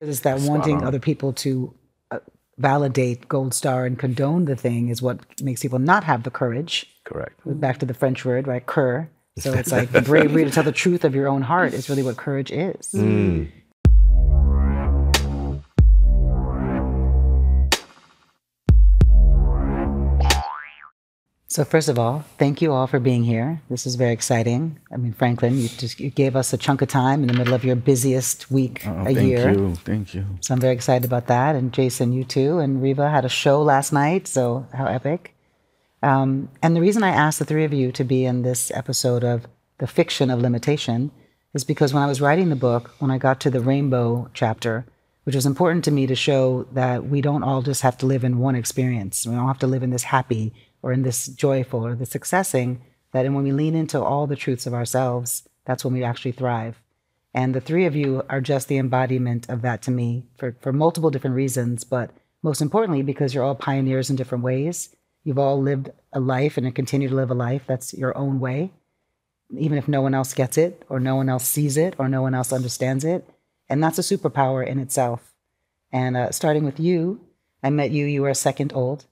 Is that wanting other people to validate, gold star, and condone the thing is what makes people not have the courage. Correct. Back to the French word, right? Coeur. So it's like the bravery to tell the truth of your own heart is really what courage is. Mm. So first of all, thank you all for being here. This is very exciting. I mean, Franklin, you gave us a chunk of time in the middle of your busiest week a year. Thank you, thank you. So I'm very excited about that. And Jason, you too. And Riva had a show last night, so how epic. And the reason I asked the three of you to be in this episode of The Fiction of Limitation is because when I was writing the book, when I got to the rainbow chapter, which was important to me to show that we don't all just have to live in one experience. We don't have to live in this happy or in this joyful or this successing, that when we lean into all the truths of ourselves, that's when we actually thrive. And the three of you are just the embodiment of that to me for multiple different reasons, but most importantly, because you're all pioneers in different ways. You've all lived a life and continue to live a life that's your own way, even if no one else gets it or no one else sees it or no one else understands it. And that's a superpower in itself. And starting with you, I met you, you were a second old,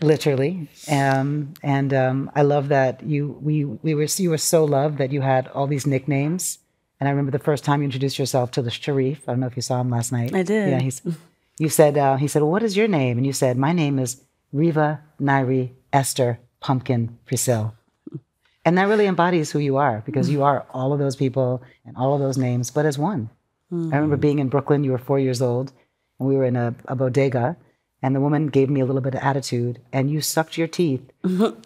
literally. I love that you were so loved that you had all these nicknames. And I remember the first time you introduced yourself to the Sharif. I don't know if you saw him last night. I did. Yeah, he said, well, what is your name? And you said, my name is Riva Nairi Esther Pumpkin Percil. And that really embodies who you are, because you are all of those people and all of those names, but as one. I remember being in Brooklyn, you were 4 years old, and we were in a bodega, and the woman gave me a little bit of attitude, and you sucked your teeth.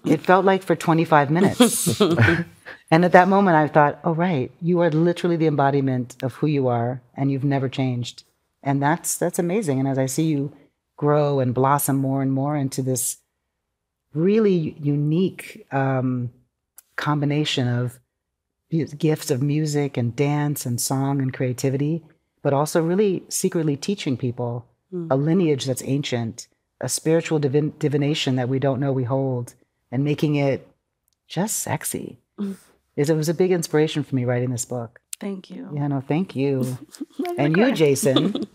It felt like for 25 minutes. And at that moment, I thought, oh, right, you are literally the embodiment of who you are, and you've never changed. And that's amazing. And as I see you grow and blossom more and more into this really unique combination of gifts of music and dance and song and creativity, but also really secretly teaching people a lineage that's ancient, a spiritual divination that we don't know we hold, and making it just sexy. It was a big inspiration for me writing this book. Thank you. Yeah, no, thank you. And you, Jason.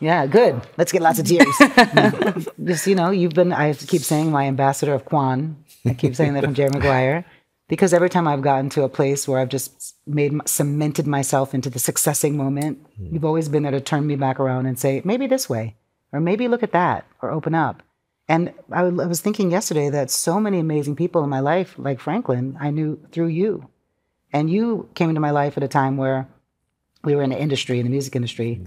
Yeah, good. Let's get lots of tears. Just, you know, you've been, I keep saying my ambassador of Kwan. I keep saying that from Jerry Maguire. Because every time I've gotten to a place where I've just cemented myself into the successing moment, you've always been there to turn me back around and say, maybe this way, or maybe look at that, or open up. And I was thinking yesterday that so many amazing people in my life, like Franklin, I knew through you. And you came into my life at a time where we were in the industry, in the music industry.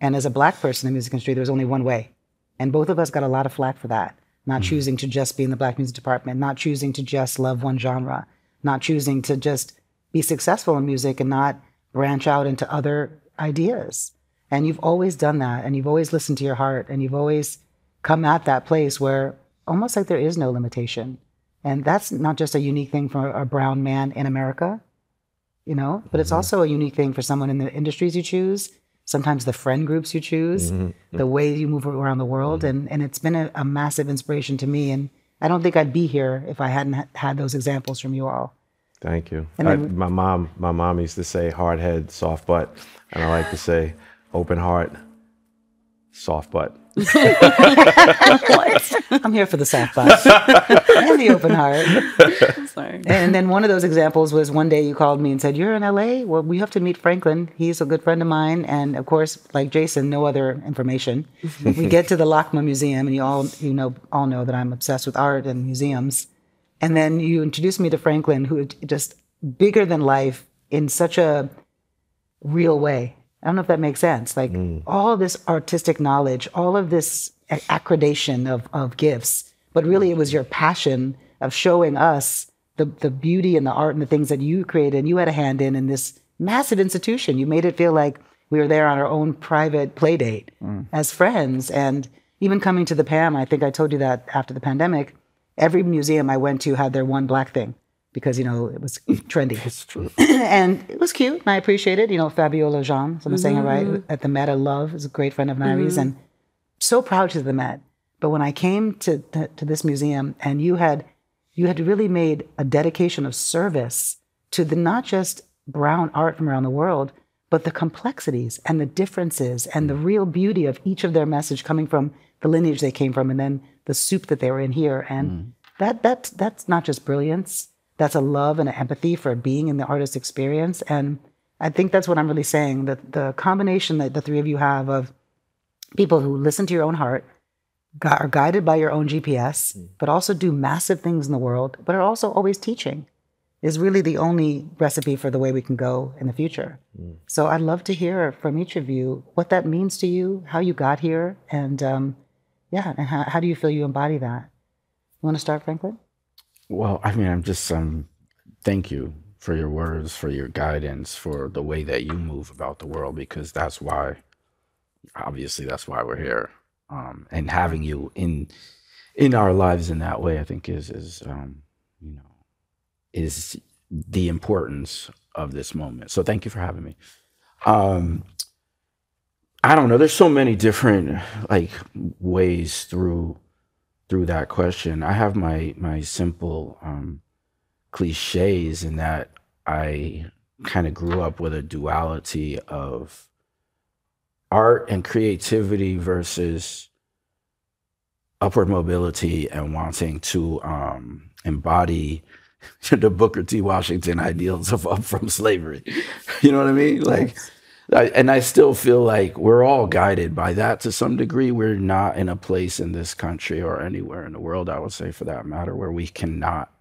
And as a Black person in the music industry, there was only one way. And both of us got a lot of flack for that. Not choosing to just be in the Black music department, not choosing to just love one genre, not choosing to just be successful in music and not branch out into other ideas. And you've always done that, and you've always listened to your heart, and you've always come at that place where almost like there is no limitation. And that's not just a unique thing for a brown man in America, you know, but it's also a unique thing for someone in the industries you choose, sometimes the friend groups you choose, the way you move around the world. And it's been a massive inspiration to me. And I don't think I'd be here if I hadn't had those examples from you all. Thank you. And then, my mom used to say hard head, soft butt. And I like to say open heart, soft butt. What? I'm here for the soft butt and the open heart. I'm sorry. And then one of those examples was one day you called me and said, you're in LA? Well, we have to meet Franklin. He's a good friend of mine. And of course, like Jason, no other information. We get to the LACMA museum, and you all know that I'm obsessed with art and museums. And then you introduced me to Franklin, who just bigger than life in such a real way. I don't know if that makes sense. Like all this artistic knowledge, all of this accreditation of gifts, but really it was your passion of showing us the beauty and the art and the things that you created and you had a hand in this massive institution. You made it feel like we were there on our own private play date as friends. And even coming to the PAM, I think I told you that after the pandemic, every museum I went to had their one Black thing. Because, you know, it was trendy. It's true. And it was cute, and I appreciate it. You know, Fabiola Jean, so I'm saying it right, at the Met, I love, is a great friend of Nairi's, and so proud to the Met. But when I came to this museum, and you had really made a dedication of service to the not just brown art from around the world, but the complexities and the differences and the real beauty of each of their message coming from the lineage they came from and then the soup that they were in here. And that's not just brilliance. That's a love and an empathy for being in the artist experience. And I think that's what I'm really saying, that the combination that the three of you have of people who listen to your own heart, are guided by your own GPS, but also do massive things in the world, but are also always teaching, is really the only recipe for the way we can go in the future. So I'd love to hear from each of you what that means to you, how you got here, and yeah, and how do you feel you embody that? You want to start, Franklin? Well, I mean, I'm just, thank you for your words, for your guidance, for the way that you move about the world, because that's why, obviously, that's why we're here. And having you in our lives in that way, I think is the importance of this moment. So thank you for having me. I don't know. There's so many different ways through that question. I have my simple cliches in that I kind of grew up with a duality of art and creativity versus upward mobility and wanting to embody the Booker T. Washington ideals of up from slavery. You know what I mean? Like, and I still feel like we're all guided by that to some degree. We're not in a place in this country or anywhere in the world, I would say for that matter, where we cannot,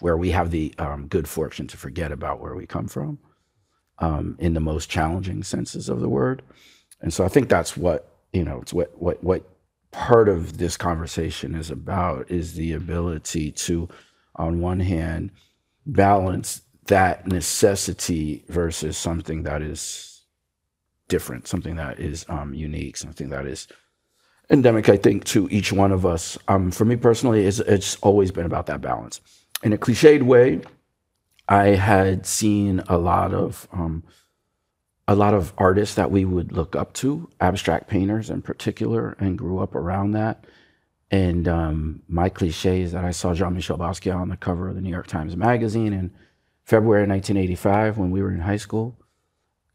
where we have the good fortune to forget about where we come from in the most challenging senses of the word. And so I think that's what, it's what part of this conversation is about, is the ability to, on one hand, balance that necessity versus something that is different, something that is unique, something that is endemic, I think, to each one of us. For me personally, it's always been about that balance. In a cliched way, I had seen a lot of artists that we would look up to, abstract painters in particular, and grew up around that. And my cliche is that I saw Jean-Michel Basquiat on the cover of the New York Times Magazine in February 1985 when we were in high school.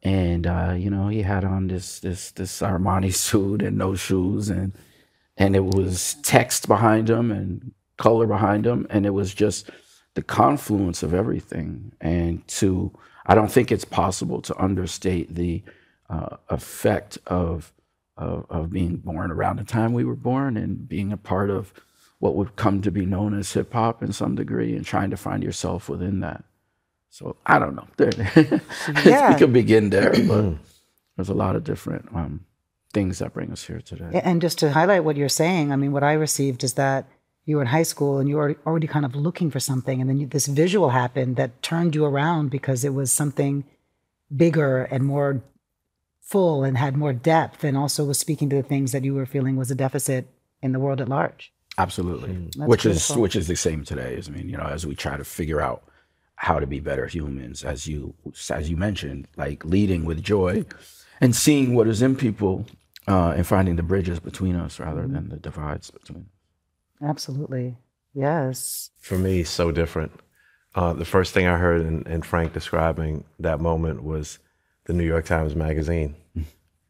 And, he had on this Armani suit and no shoes, and it was text behind him and color behind him. And it was just the confluence of everything. And I don't think it's possible to understate the effect of being born around the time we were born and being a part of what would come to be known as hip hop in some degree and trying to find yourself within that. So I don't know. We could begin there, but there's a lot of different things that bring us here today. And just to highlight what you're saying, I mean, what I received is that you were in high school and you were already kind of looking for something. And then this visual happened that turned you around because it was something bigger and more full and had more depth and also was speaking to the things that you were feeling was a deficit in the world at large. Absolutely. Which is the same today. I mean, as we try to figure out how to be better humans, as you mentioned, like leading with joy and seeing what is in people and finding the bridges between us rather than the divides between us. Absolutely. Yes. For me, so different. The first thing I heard in Frank describing that moment was the New York Times Magazine,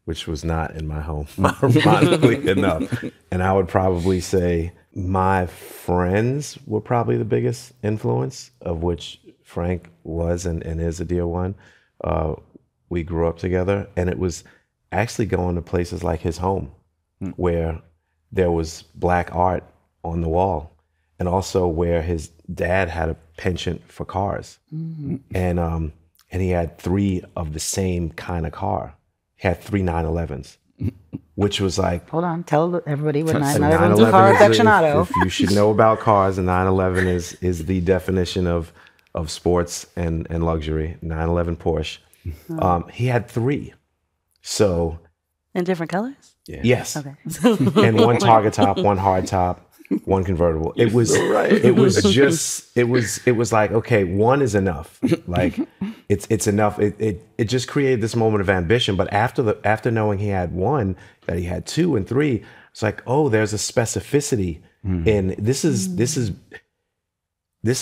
which was not in my home, ironically enough. And I would probably say my friends were probably the biggest influence, of which Frank was and is a dear one. We grew up together, and it was actually going to places like his home where there was black art on the wall, and also where his dad had a penchant for cars. And he had three of the same kind of car. He had three 911s, which was like— Hold on, tell everybody what 911 is. Car aficionado. If you should know about cars, a 911 is the definition of sports and luxury, 911 Porsche. He had three, so— In different colors? Yeah. Yes. Okay. And one target top, one hard top, one convertible. It was right. It was just it was like, okay, one is enough. Like it's enough. It just created this moment of ambition. But after knowing he had one, that he had two and three, it's like, oh, there's a specificity in this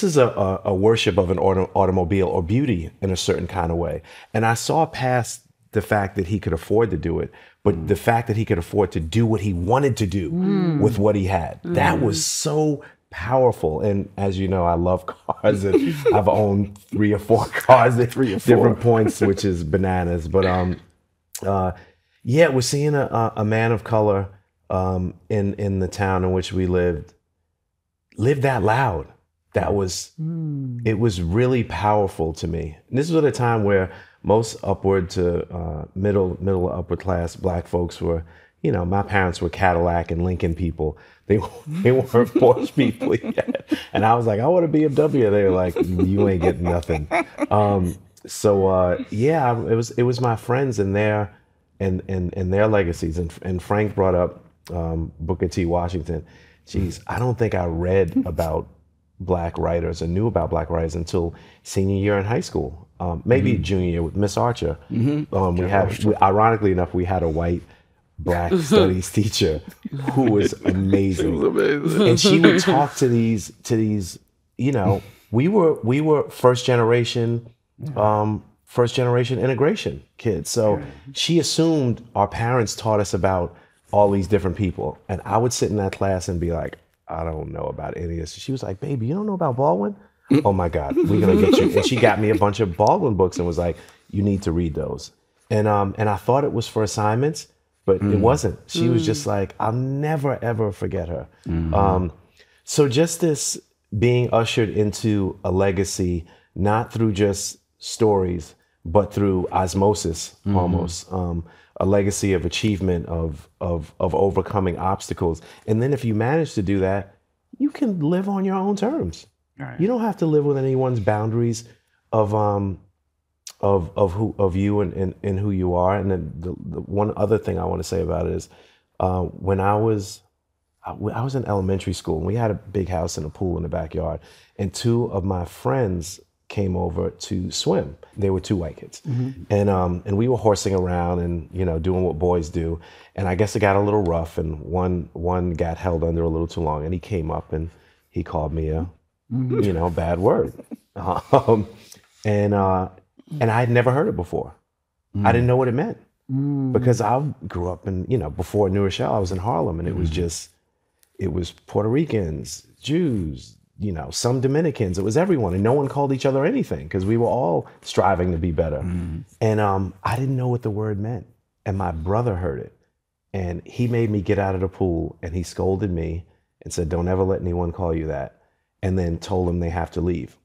is a worship of an automobile or beauty in a certain kind of way. And I saw past the fact that he could afford to do it, but the fact that he could afford to do what he wanted to do with what he had. That was so powerful. And as you know, I love cars, and I've owned 3 or 4 cars at different points, which is bananas. But yeah, we're seeing a man of color in the town in which we lived that loud. That was, it was really powerful to me. And this was at a time where most upward to middle to upper class Black folks were, you know, my parents were Cadillac and Lincoln people. They weren't Porsche people yet. And I was like, I want a BMW. They were like, you ain't getting nothing. Yeah, it was my friends and their legacies. And Frank brought up Booker T. Washington. Geez, I don't think I read about Black writers and knew about Black writers until senior year in high school, maybe junior year with Miss Archer. Ironically enough, we had a white Black studies teacher who was amazing. And she would talk to these, you know, we were first generation integration kids. So she assumed our parents taught us about all these different people. And I would sit in that class and be like, I don't know about any of this. She was like, baby, you don't know about Baldwin? Oh my God, we're gonna get you. And she got me a bunch of Baldwin books and was like, you need to read those. And I thought it was for assignments, but it wasn't. She was just like, I'll never ever forget her. So just this being ushered into a legacy, not through just stories, but through osmosis almost. A legacy of achievement, of overcoming obstacles. And then if you manage to do that, you can live on your own terms. Right. You don't have to live with anyone's boundaries of you and who you are. And then the one other thing I want to say about it is when I was in elementary school, and we had a big house and a pool in the backyard, and 2 of my friends came over to swim. They were 2 white kids. And we were horsing around and, you know, doing what boys do. And I guess it got a little rough, and one got held under a little too long, and he came up and he called me a, you know, bad word. And I had never heard it before. I didn't know what it meant. Because I grew up in, you know, before New Rochelle, I was in Harlem, and it was just, it was Puerto Ricans, Jews, you know, some Dominicans, it was everyone, and no one called each other anything because we were all striving to be better. And I didn't know what the word meant, and my brother heard it, and he made me get out of the pool, and he scolded me and said, don't ever let anyone call you that, and then told them they have to leave.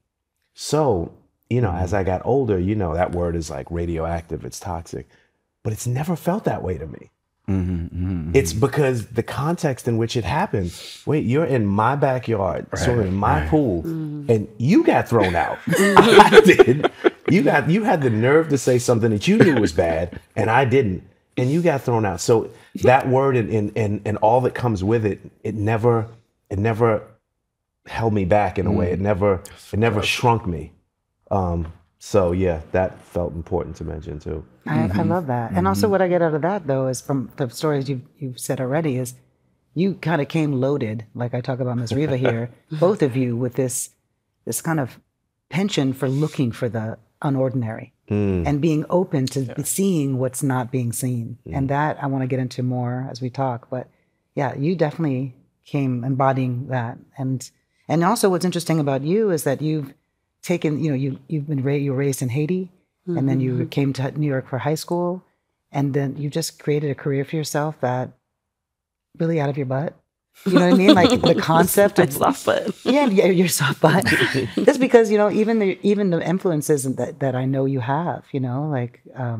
So, you know, as I got older, you know, that word is like radioactive, it's toxic, but it's never felt that way to me. It's because the context in which it happened, wait, you're in my backyard, swimming in my pool, and you got thrown out. I did. You had the nerve to say something that you knew was bad, and I didn't, and you got thrown out. So that word and all that comes with it, it never held me back in a way. It never shrunk me. So yeah, that felt important to mention too. I love that. And also what I get out of that though is from the stories you've said already is you kind of came loaded, like I talk about Ms. Riva here, both of you with this kind of penchant for looking for the unordinary and being open to seeing what's not being seen. And that I want to get into more as we talk, but yeah, you definitely came embodying that. And also what's interesting about you is that you've taken, you know, you were raised in Haiti, and then you came to New York for high school, and then you just created a career for yourself that really out of your butt. You know what I mean? Like the concept of soft butt. Yeah, your soft butt. Just because, you know, even the influences that I know you have, you know, like I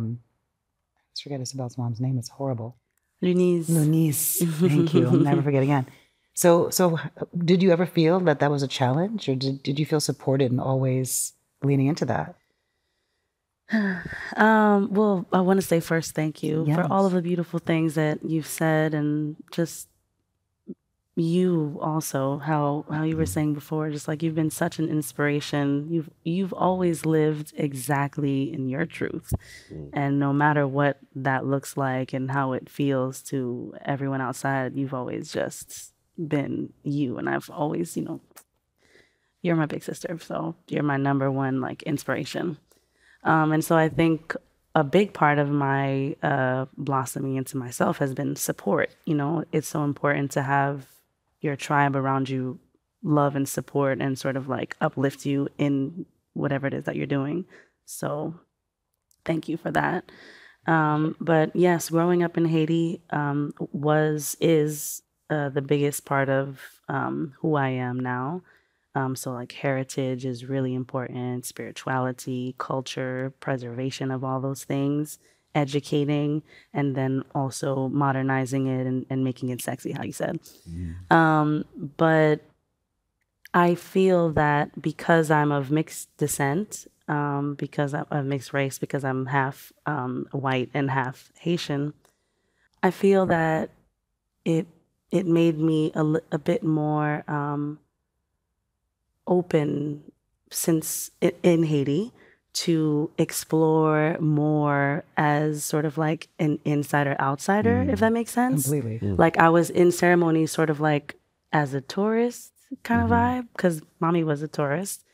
just forget Isabel's mom's name. It's horrible. Lunise. Thank you. I'll never forget again. So did you ever feel that was a challenge, or did you feel supported and always leaning into that? Well, I want to say first, thank you for all of the beautiful things that you've said, and just you also, how you were saying before, just like you've been such an inspiration. You've always lived exactly in your truth. And no matter what that looks like and how it feels to everyone outside, you've always just been you, and I've always, you know, you're my big sister, so you're my number 1 like inspiration, and so I think a big part of my blossoming into myself has been support. You know, it's so important to have your tribe around you love and support and sort of like uplift you in whatever it is that you're doing. So thank you for that. But yes, growing up in Haiti is the biggest part of who I am now. So like heritage is really important, spirituality, culture, preservation of all those things, educating, and then also modernizing it and making it sexy, how you said. Mm. But I feel that because I'm of mixed descent, because I'm of mixed race, because I'm half white and half Haitian, I feel that it made me a bit more open since in Haiti to explore more as sort of like an insider outsider, if that makes sense. Completely. Mm. Like I was in ceremony sort of like as a tourist kind of vibe, because mommy was a tourist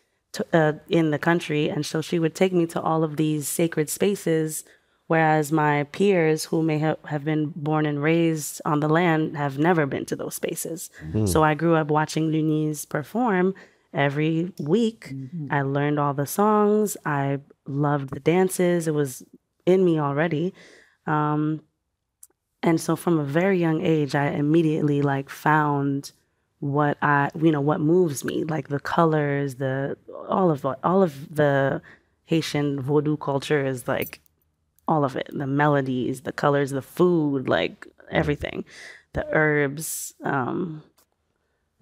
in the country. And so she would take me to all of these sacred spaces, whereas my peers who may have been born and raised on the land have never been to those spaces. Mm. So I grew up watching Lunise perform every week. I learned all the songs. I loved the dances. It was in me already. And so from a very young age, I immediately like found what what moves me, like the colors, all of the Haitian voodoo culture is like all of it, the melodies, the colors, the food, like everything, the herbs,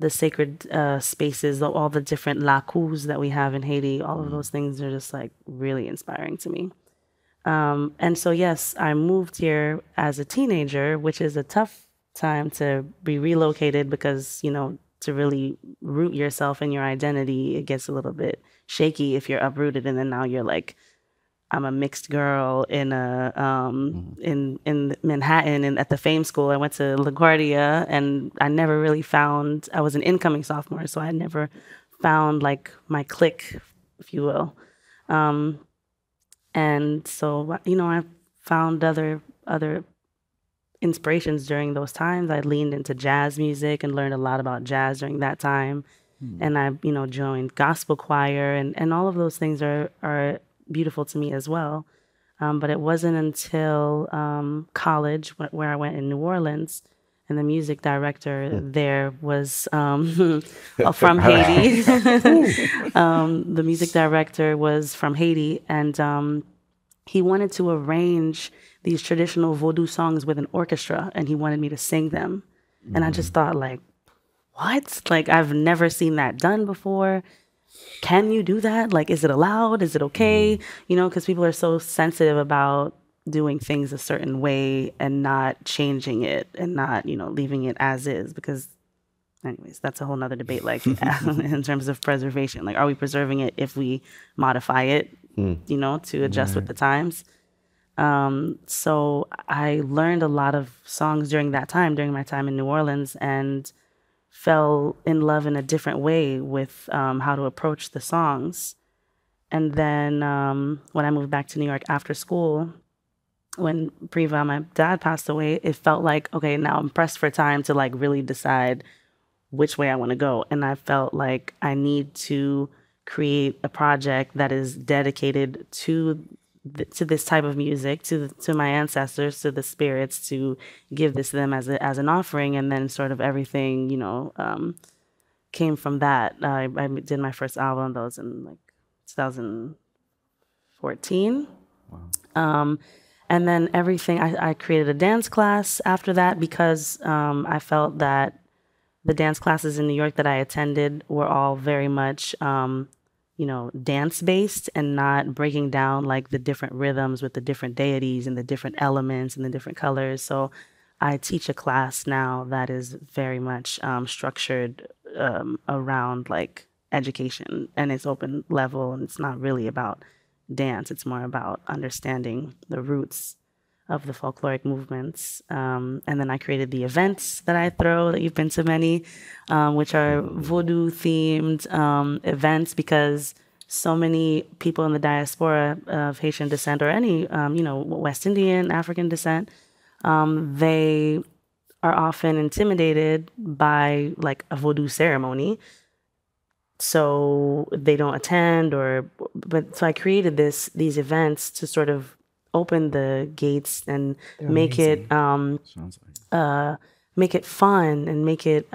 the sacred spaces, all the different lacus that we have in Haiti, all of those things are just like really inspiring to me. And so, yes, I moved here as a teenager, which is a tough time to be relocated because, you know, to really root yourself in your identity, it gets a little bit shaky if you're uprooted and then now you're like, I'm a mixed girl in a in Manhattan and at the Fame School. I went to LaGuardia and I never really found, I was an incoming sophomore, so I never found like my clique, if you will. And so, you know, I found other inspirations during those times. I leaned into jazz music and learned a lot about jazz during that time. Mm. And I, you know, joined gospel choir and all of those things are beautiful to me as well. But it wasn't until college where I went in New Orleans and the music director there was from Haiti. The music director was from Haiti and he wanted to arrange these traditional voodoo songs with an orchestra and he wanted me to sing them. Mm. And I just thought like, what? Like I've never seen that done before. Can you do that? Like, is it allowed? Is it okay? You know, because people are so sensitive about doing things a certain way and not changing it and not, you know, leaving it as is because, anyways, that's a whole nother debate, like in terms of preservation. Like, are we preserving it if we modify it, you know, to adjust with the times? So I learned a lot of songs during that time, during my time in New Orleans, and fell in love in a different way with how to approach the songs. And then when I moved back to New York after school, when Riva, my dad, passed away, it felt like, okay, now I'm pressed for time to like really decide which way I want to go. And I felt like I need to create a project that is dedicated to this type of music, to my ancestors, to the spirits, to give this to them as an offering. And then sort of everything, you know, came from that. I did my first album, that was in like 2014. Wow. And then everything, I created a dance class after that because I felt that the dance classes in New York that I attended were all very much you know, dance-based and not breaking down like the different rhythms with the different deities and the different elements and the different colors. So I teach a class now that is very much structured around like education and it's open level and it's not really about dance. It's more about understanding the roots of the folkloric movements. And then I created the events that I throw, that you've been to many, which are voodoo themed events because so many people in the diaspora of Haitian descent or any, you know, West Indian, African descent, they are often intimidated by like a voodoo ceremony. So they don't attend or, but so I created these events to sort of open the gates and make it, make it fun and make it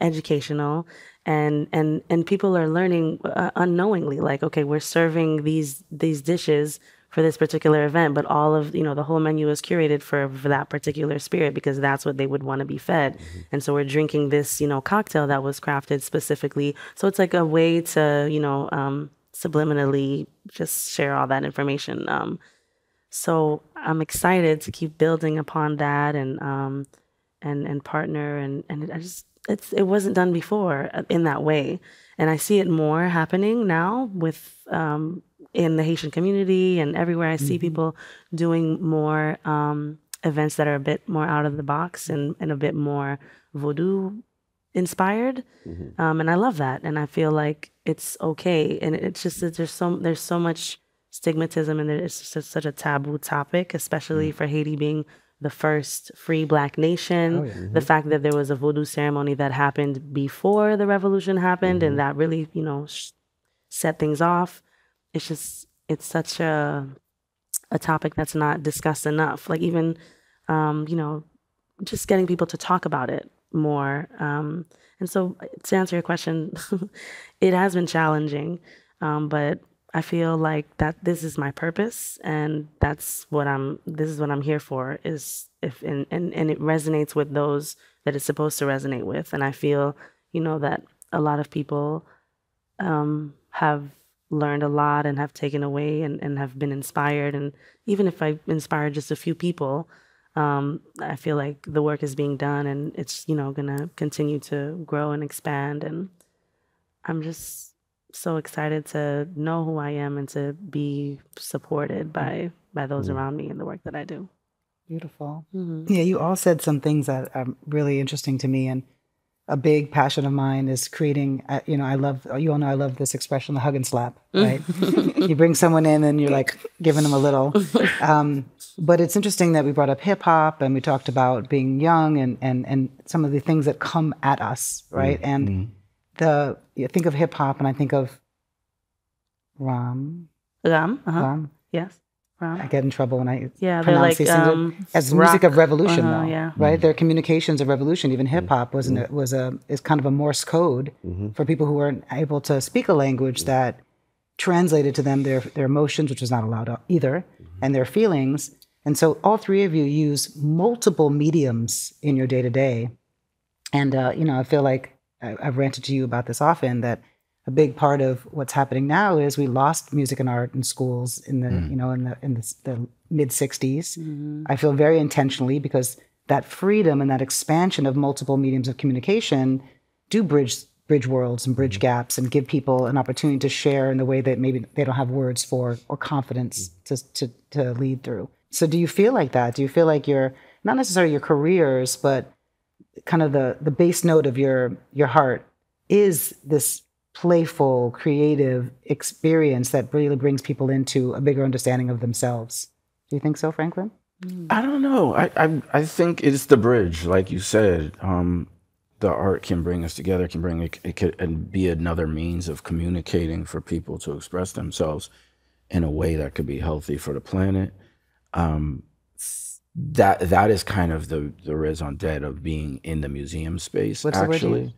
educational. And people are learning unknowingly, like, okay, we're serving these dishes for this particular event, but all of, you know, the whole menu is curated for that particular spirit because that's what they would want to be fed. Mm-hmm. And so we're drinking this, you know, cocktail that was crafted specifically. So it's like a way to, you know, subliminally just share all that information. So I'm excited to keep building upon that and partner and I just, it wasn't done before in that way. And I see it more happening now with, in the Haitian community and everywhere I see mm-hmm. people doing more events that are a bit more out of the box and a bit more voodoo inspired. Mm-hmm. And I love that. And I feel like it's okay. And it's just that there's so much stigmatism and it's just such a taboo topic, especially mm-hmm. for Haiti being the first free Black nation, oh, yeah. mm-hmm. the fact that there was a voodoo ceremony that happened before the revolution happened mm-hmm. and that really, you know, set things off. It's just, it's such a topic that's not discussed enough. Like even, you know, just getting people to talk about it more. And so to answer your question, it has been challenging, but I feel like that this is my purpose and that's what this is what I'm here for is and it resonates with those that it's supposed to resonate with. And I feel, you know, that a lot of people have learned a lot and have taken away and have been inspired. And even if I inspired just a few people, I feel like the work is being done and it's, you know, gonna continue to grow and expand. And I'm just so excited to know who I am and to be supported by those around me and the work that I do. Beautiful. Mm-hmm. Yeah, you all said some things that are really interesting to me. And a big passion of mine is creating, you know, I love, you all know I love this expression, the hug and slap, right? You bring someone in and you're like giving them a little. But it's interesting that we brought up hip hop and we talked about being young and some of the things that come at us, right? Mm-hmm. And you think of hip hop, and I think of Ram. Ram, uh-huh. Ram. Yes, Ram. I get in trouble when I pronounce these things as rock. Music of revolution, though, yeah. right? Mm-hmm. Their communications of revolution. Even hip hop wasn't mm-hmm. is kind of a Morse code mm-hmm. for people who weren't able to speak a language that translated to them their emotions, which was not allowed either, mm-hmm. and their feelings. And so, all three of you use multiple mediums in your day to day, and you know, I feel like. I've ranted to you about this often, that a big part of what's happening now is we lost music and art in schools in the, you know, in the mid 60s. Mm-hmm. I feel very intentionally because that freedom and that expansion of multiple mediums of communication do bridge worlds and bridge gaps and give people an opportunity to share in the way that maybe they don't have words for or confidence to lead through. So do you feel like that? Do you feel like you're not necessarily your careers, but kind of the base note of your heart is this playful, creative experience that really brings people into a bigger understanding of themselves? Do you think so, Franklin? I don't know. I think it's the bridge, like you said. The art can bring us together, can bring it can be another means of communicating for people to express themselves in a way that could be healthy for the planet. That is kind of the raison d'etre of being in the museum space. What's actually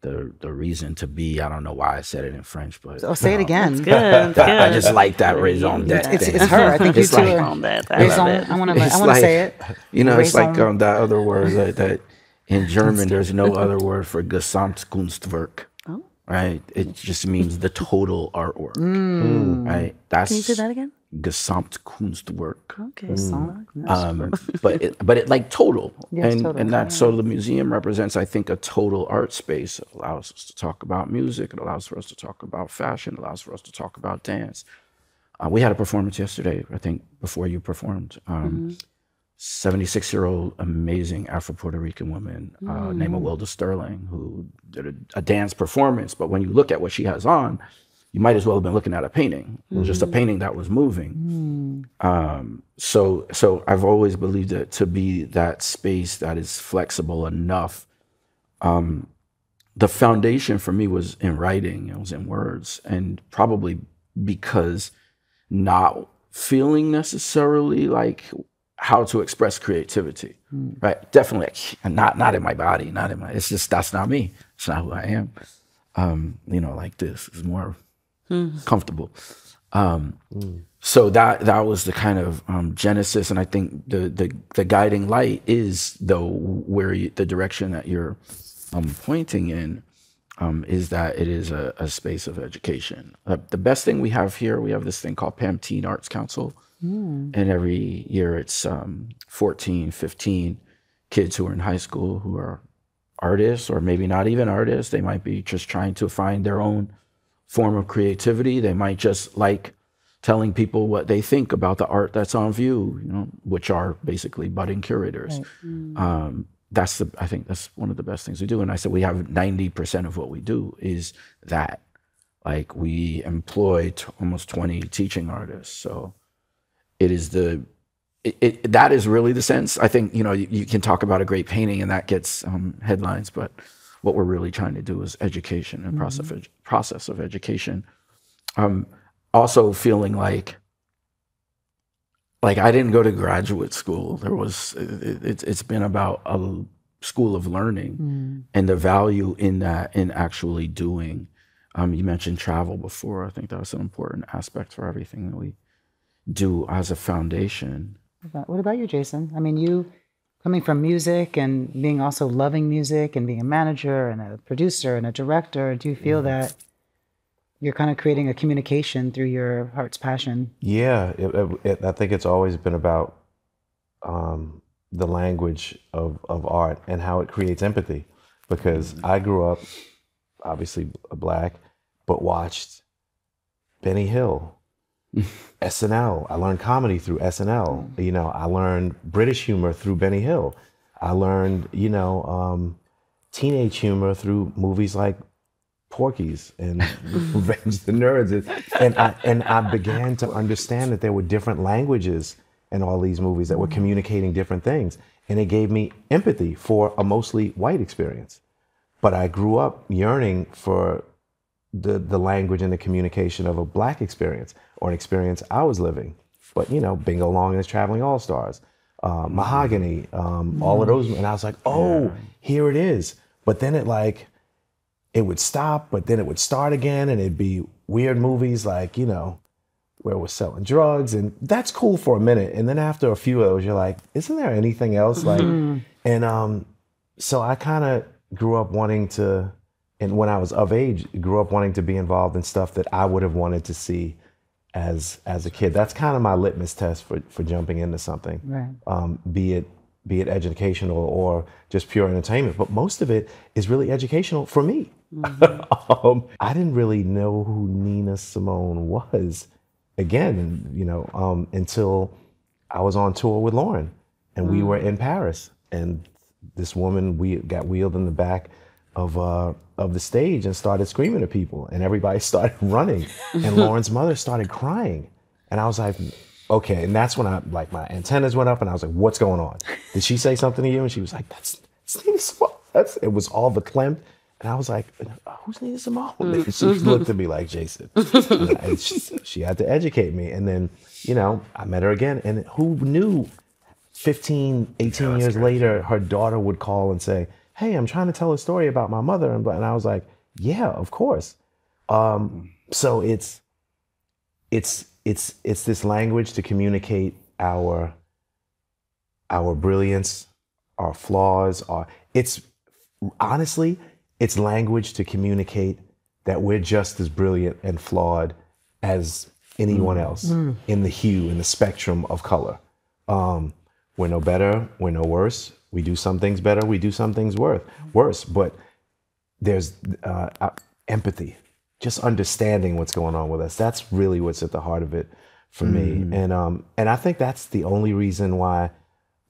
the reason to be. I don't know why I said it in French, but oh, say it again. It's good, it's good. I just like that raison d'etre. It's her. I think it's like raison d'etre. I want to say it. You know, it's like that other word that in German. There's no other word for Gesamtkunstwerk. Oh, right. It just means the total artwork. Right. That's. Can you say that again? Gesamtkunstwerk. Okay. But it like total. Yes, and total. And that so the museum represents, I think, a total art space. It allows us to talk about music. It allows for us to talk about fashion. It allows for us to talk about dance. We had a performance yesterday, I think, before you performed. 76-year-old amazing Afro-Puerto Rican woman named Wilda Sterling, who did a dance performance. But when you look at what she has on, you might as well have been looking at a painting. It was just a painting that was moving. So I've always believed it to be that space that is flexible enough. The foundation for me was in writing, it was in words, and probably because not feeling necessarily like how to express creativity, right? Definitely not in my body, not in my, it's just, that's not me. It's not who I am. You know, like this is more comfortable. So that was the kind of genesis, and I think the guiding light is though where you, the direction that you're pointing in is that it is a space of education. The best thing we have here, we have this thing called PAM Teen Arts Council, and every year it's 14, 15 kids who are in high school who are artists or maybe not even artists. They might be just trying to find their own form of creativity. They might just like telling people what they think about the art that's on view, you know, which are basically budding curators. Right. That's the, I think that's one of the best things we do. And I said, we have 90% of what we do is that. Like we employ almost 20 teaching artists. So it is the, that is really the sense. I think, you know, you can talk about a great painting and that gets headlines, but what we're really trying to do is education and process of education. Also feeling like I didn't go to graduate school. There was, it's been about a school of learning and the value in that, in actually doing. You mentioned travel before. I think that was an important aspect for everything that we do as a foundation. What about you, Jason? I mean, you coming from music and being also loving music and being a manager and a producer and a director, do you feel that you're kind of creating a communication through your heart's passion? Yeah, I think it's always been about the language of art and how it creates empathy, because I grew up obviously Black, but watched Benny Hill, SNL. I learned comedy through SNL. You know, I learned British humor through Benny Hill. I learned, you know, teenage humor through movies like Porky's and Revenge the Nerds. And I began to understand that there were different languages in all these movies that were communicating different things. And it gave me empathy for a mostly white experience. But I grew up yearning for the language and the communication of a Black experience, or an experience I was living. But, you know, Bingo Long and his Traveling All-Stars, Mahogany, all of those. And I was like, oh, here it is. But then it like, it would stop, but then it would start again. And it'd be weird movies like, you know, where we're selling drugs. And that's cool for a minute. And then after a few of those, you're like, isn't there anything else? Like, and so I kind of grew up wanting to, and when I was of age, grew up wanting to be involved in stuff that I would have wanted to see as a kid. That's kind of my litmus test for jumping into something, right. Be it educational or just pure entertainment. But most of it is really educational for me. I didn't really know who Nina Simone was, again, you know, until I was on tour with Lauren, and we were in Paris, and this woman got wheeled in the back of the stage and started screaming at people, and everybody started running, and Lauren's mother started crying, and I was like, okay. And that's when I, like, my antennas went up, and I was like, what's going on? Did she say something to you? And she was like, that's Nina Simone. That's, it was all verklempt, and I was like, who's Nina Simone? And she looked at me like, Jason. And she had to educate me, and then, you know, I met her again, and who knew 15, 18 years later, her daughter would call and say, hey, I'm trying to tell a story about my mother. And I was like, yeah, of course. So it's this language to communicate our brilliance, our flaws, it's honestly, it's language to communicate that we're just as brilliant and flawed as anyone else in the hue, in the spectrum of color. We're no better, we're no worse. We do some things better, we do some things worse, but there's empathy, just understanding what's going on with us. That's really what's at the heart of it for me. And I think that's the only reason why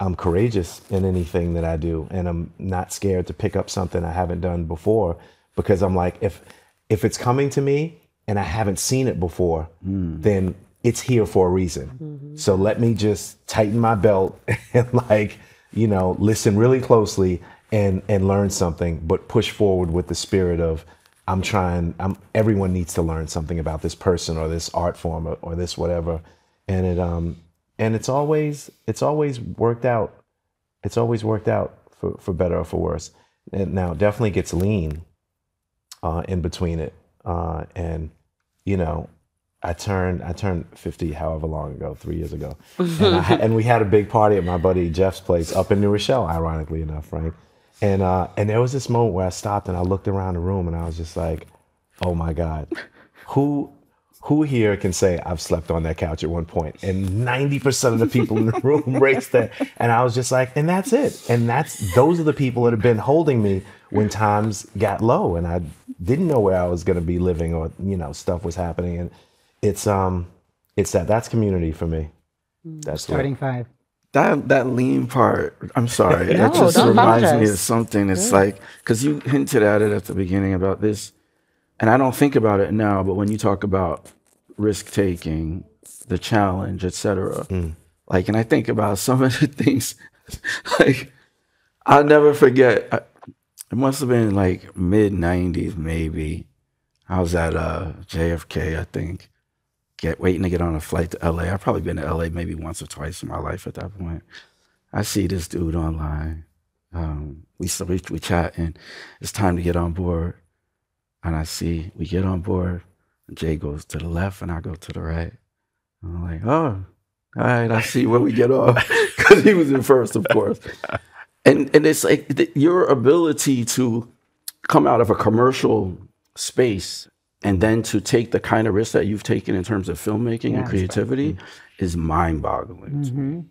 I'm courageous in anything that I do, and I'm not scared to pick up something I haven't done before, because I'm like, if it's coming to me and I haven't seen it before, then it's here for a reason. So let me just tighten my belt and, like, you know, listen really closely and learn something, but push forward with the spirit of everyone needs to learn something about this person or this art form or this whatever. And it and it's always worked out. It's always worked out for better or for worse. And now definitely gets lean in between it. And you know, I turned 50 however long ago, 3 years ago. And, and we had a big party at my buddy Jeff's place up in New Rochelle, ironically enough, right? And there was this moment where I stopped and I looked around the room and I was just like, oh my God, who here can say I've slept on that couch at one point? And 90% of the people in the room raised that. And I was just like, and that's it. And those are the people that have been holding me when times got low and I didn't know where I was gonna be living or, you know, stuff was happening. And it's that's community for me. That's starting what. Five. That lean part, I'm sorry. No, that just reminds me of something. It's like, because you hinted at it at the beginning about this, and I don't think about it now, but when you talk about risk-taking, the challenge, etc., like, and I think about some of the things, like, I'll never forget, it must have been like mid-90s maybe. I was at JFK, I think. Waiting to get on a flight to LA. I've probably been to LA maybe once or twice in my life at that point. I see this dude online. We chat and it's time to get on board. And I see we get on board. And Jay goes to the left and I go to the right. And I'm like, oh, all right, I see where we get off. Because he was in first, of course. And it's like your ability to come out of a commercial space and then to take the kind of risk that you've taken in terms of filmmaking and creativity is mind-boggling.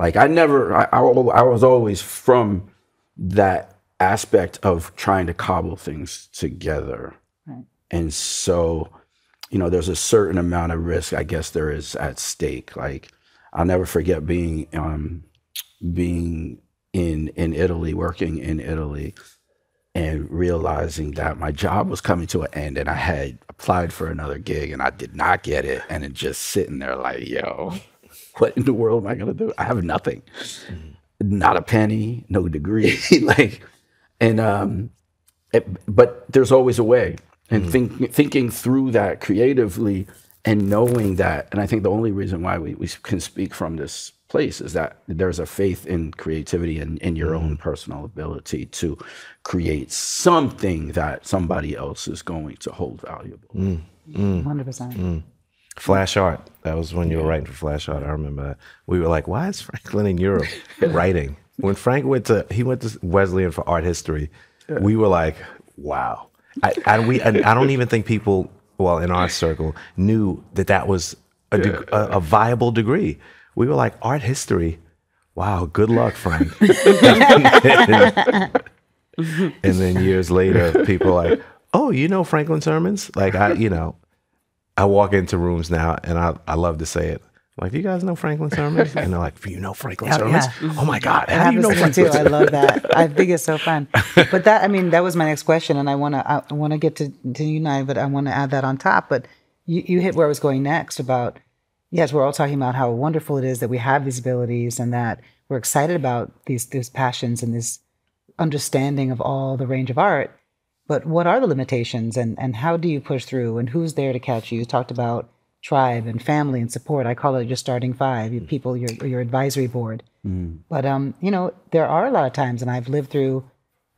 Like I was always from that aspect of trying to cobble things together. And so, you know, there's a certain amount of risk I guess there is at stake. Like I'll never forget being in Italy, working in Italy, and realizing that my job was coming to an end and I had applied for another gig and I did not get it. And it just sitting there like, yo, what in the world am I gonna do? I have nothing, not a penny, no degree. Like, and but there's always a way. And thinking through that creatively and knowing that, and I think the only reason why we can speak from this place is that there's a faith in creativity and in your own personal ability to create something that somebody else is going to hold valuable. 100%. Flash art. That was when you were writing for Flash Art. I remember that. We were like, why is Franklin in Europe writing? When Frank went to Wesleyan for art history, we were like, wow. I don't even think people, well, in our circle, knew that was a viable degree. We were like, art history? Wow, good luck, Frank. And then years later, people are like, oh, you know Franklin Sermons? Like, I walk into rooms now, and I love to say it. I'm like, do you guys know Franklin Sermons? And they're like, do you know Franklin Sermons? Yeah. Oh, my God, how do you know Franklin Sermons? I love that. I think it's so fun. But that, I mean, that was my next question, and I want to get to you, Nina, but I want to add that on top. But you hit where I was going next about... Yes, we're all talking about how wonderful it is that we have these abilities and that we're excited about these passions and this understanding of all the range of art. But what are the limitations and how do you push through and who's there to catch you? You talked about tribe and family and support. I call it your starting five, your people, your advisory board. But, you know, there are a lot of times, and I've lived through,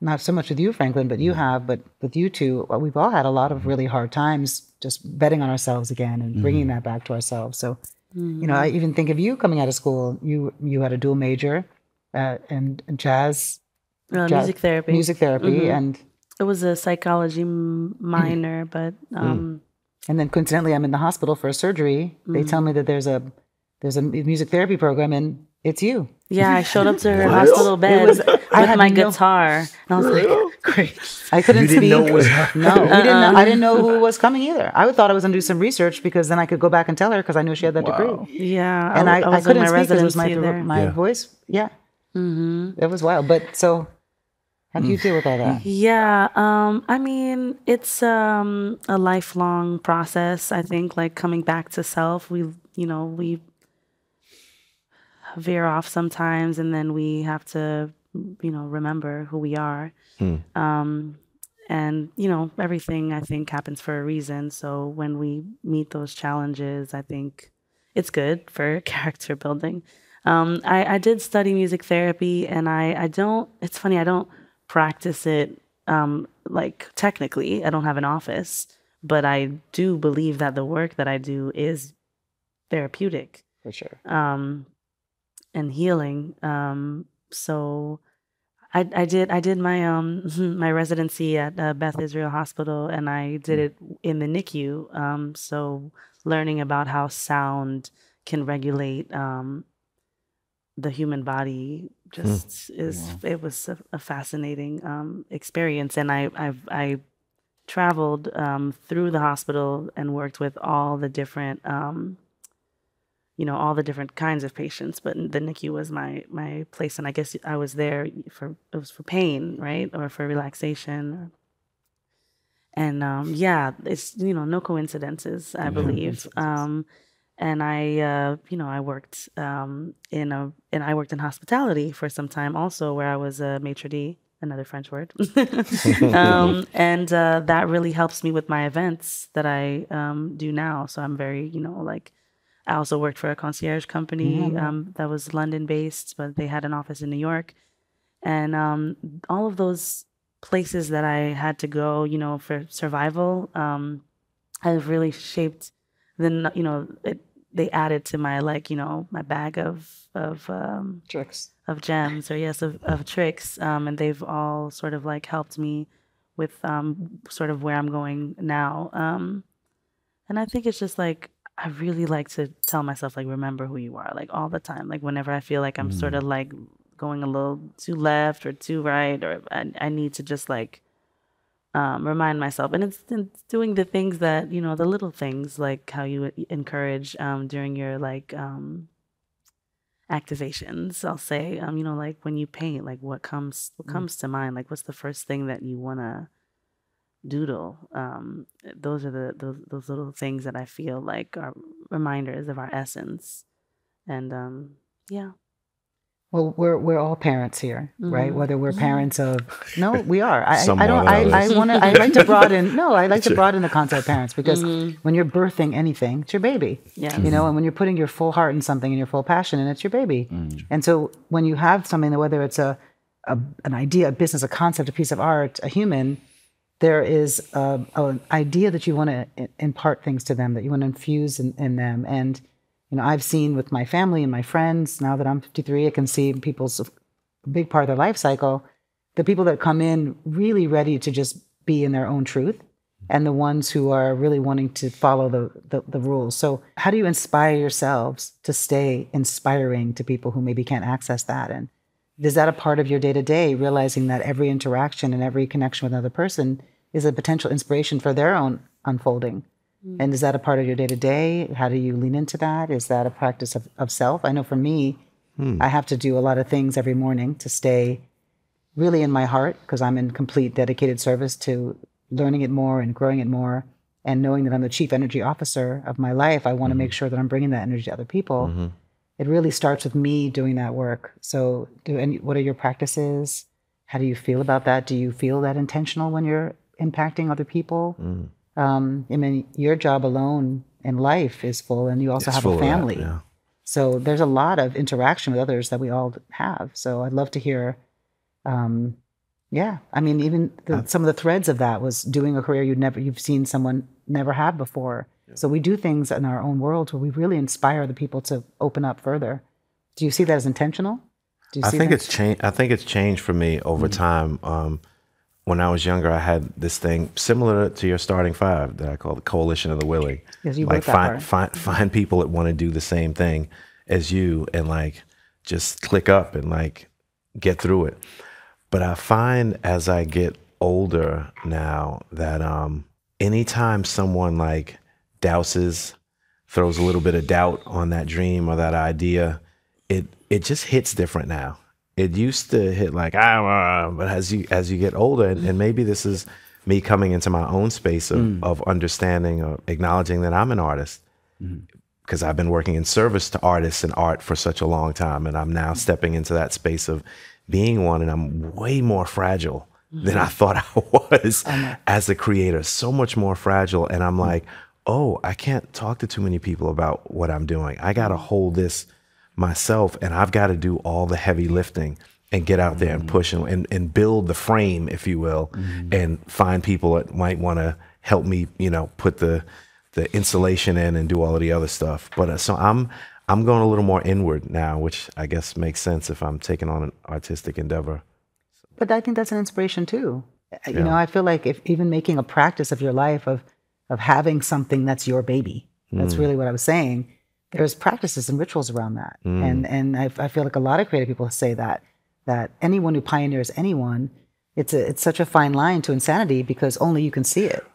not so much with you, Franklin, but you have, but with you two, we've all had a lot of really hard times just betting on ourselves again and bringing that back to ourselves. So, you know, I even think of you coming out of school. You had a dual major in jazz, music therapy. Music therapy. And it was a psychology minor, but... and then coincidentally, I'm in the hospital for a surgery. They tell me that there's a music therapy program and it's you. Yeah, I showed up to her hospital bed with my guitar. And I was like, great. I couldn't speak. You didn't know what happened. No, I didn't know who was coming either. I thought I was going to do some research because then I could go back and tell her because I knew she had that degree. Yeah. And I couldn't speak because it was my voice. Yeah. It was wild. But so How do you deal with all that? Yeah, I mean, it's a lifelong process. I think, like, coming back to self, we veer off sometimes, and then we have to, remember who we are. And, everything, I think, happens for a reason. So when we meet those challenges, I think it's good for character building. I did study music therapy, and I don't, it's funny, I don't practice it, like, technically. I don't have an office, but I do believe that the work that I do is therapeutic. For sure. And healing. So I did my my residency at Beth Israel Hospital, and I did it in the NICU. So learning about how sound can regulate the human body just is it was a fascinating experience. And I traveled through the hospital and worked with all the different all the different kinds of patients, but the NICU was my place. And I guess I was there for, it was for pain, right? Or for relaxation. And yeah, it's, no coincidences, I believe. And I worked I worked in hospitality for some time also, where I was a maitre d', another French word. And that really helps me with my events that I do now. So I'm very, like, I also worked for a concierge company that was London-based, but they had an office in New York. And all of those places that I had to go, for survival, I've really shaped the, they added to my, my bag of tricks, of gems, or yes, of tricks. And they've all sort of like helped me with sort of where I'm going now. And I think it's just like, I really like to tell myself, like, remember who you are, like, all the time. Like, whenever I feel like I'm sort of like going a little too left or too right, or I need to just like remind myself. And it's doing the things that, the little things, like how you encourage during your like activations, I'll say, like when you paint, like what comes to mind, like what's the first thing that you want to doodle. Those are those little things that I feel like are reminders of our essence. And yeah. Well, we're all parents here, right? Whether we're parents of we are. I like to broaden. I like to broaden the concept of parents, because when you're birthing anything, it's your baby. Yeah. And when you're putting your full heart in something and your full passion, and it's your baby. And so when you have something, whether it's an idea, a business, a concept, a piece of art, a human, there is an idea that you want to impart things to them, that you want to infuse in them. And, I've seen with my family and my friends, now that I'm 53, I can see people's big part of their life cycle, the people that come in really ready to just be in their own truth, and the ones who are really wanting to follow the rules. So how do you inspire yourselves to stay inspiring to people who maybe can't access that? And is that a part of your day-to-day, realizing that every interaction and every connection with another person is a potential inspiration for their own unfolding? And is that a part of your day-to-day? How do you lean into that? Is that a practice of self? I know for me, I have to do a lot of things every morning to stay really in my heart, because I'm in complete dedicated service to learning it more and growing it more, and knowing that I'm the chief energy officer of my life. I want to make sure that I'm bringing that energy to other people. It really starts with me doing that work. So what are your practices? How do you feel about that? Do you feel that intentional when you're impacting other people? I mean, your job alone in life is full, and you also have a family. So there's a lot of interaction with others that we all have. So I'd love to hear, I mean, even some of the threads of that was doing a career you've seen someone never have before. So we do things in our own world where we really inspire the people to open up further. Do you see that as intentional? Do you see that? It's changed. I think it's changed for me over time. When I was younger, I had this thing similar to your starting five that I call the coalition of the willing. Like find people that want to do the same thing as you, and like just click up and like get through it. But I find as I get older now that anytime someone like throws a little bit of doubt on that dream or that idea, it just hits different now. it used to hit like, ah, but as you get older, and maybe this is me coming into my own space of understanding or acknowledging that I'm an artist, because I've been working in service to artists and art for such a long time, and I'm now stepping into that space of being one, and I'm way more fragile than I thought I was as a creator, so much more fragile. And I'm like, oh, I can't talk to too many people about what I'm doing. I got to hold this myself, and I've got to do all the heavy lifting and get out there and push and build the frame, if you will, and find people that might want to help me, you know, put the insulation in and do all of the other stuff. But so I'm going a little more inward now, which I guess makes sense if I'm taking on an artistic endeavor. But I think that's an inspiration too. Yeah. You know, I feel like if even making a practice of your life of having something that's your baby, that's really what I was saying. There's practices and rituals around that. And I feel like a lot of creative people say that, that anyone who pioneers anyone, it's such a fine line to insanity because only you can see it.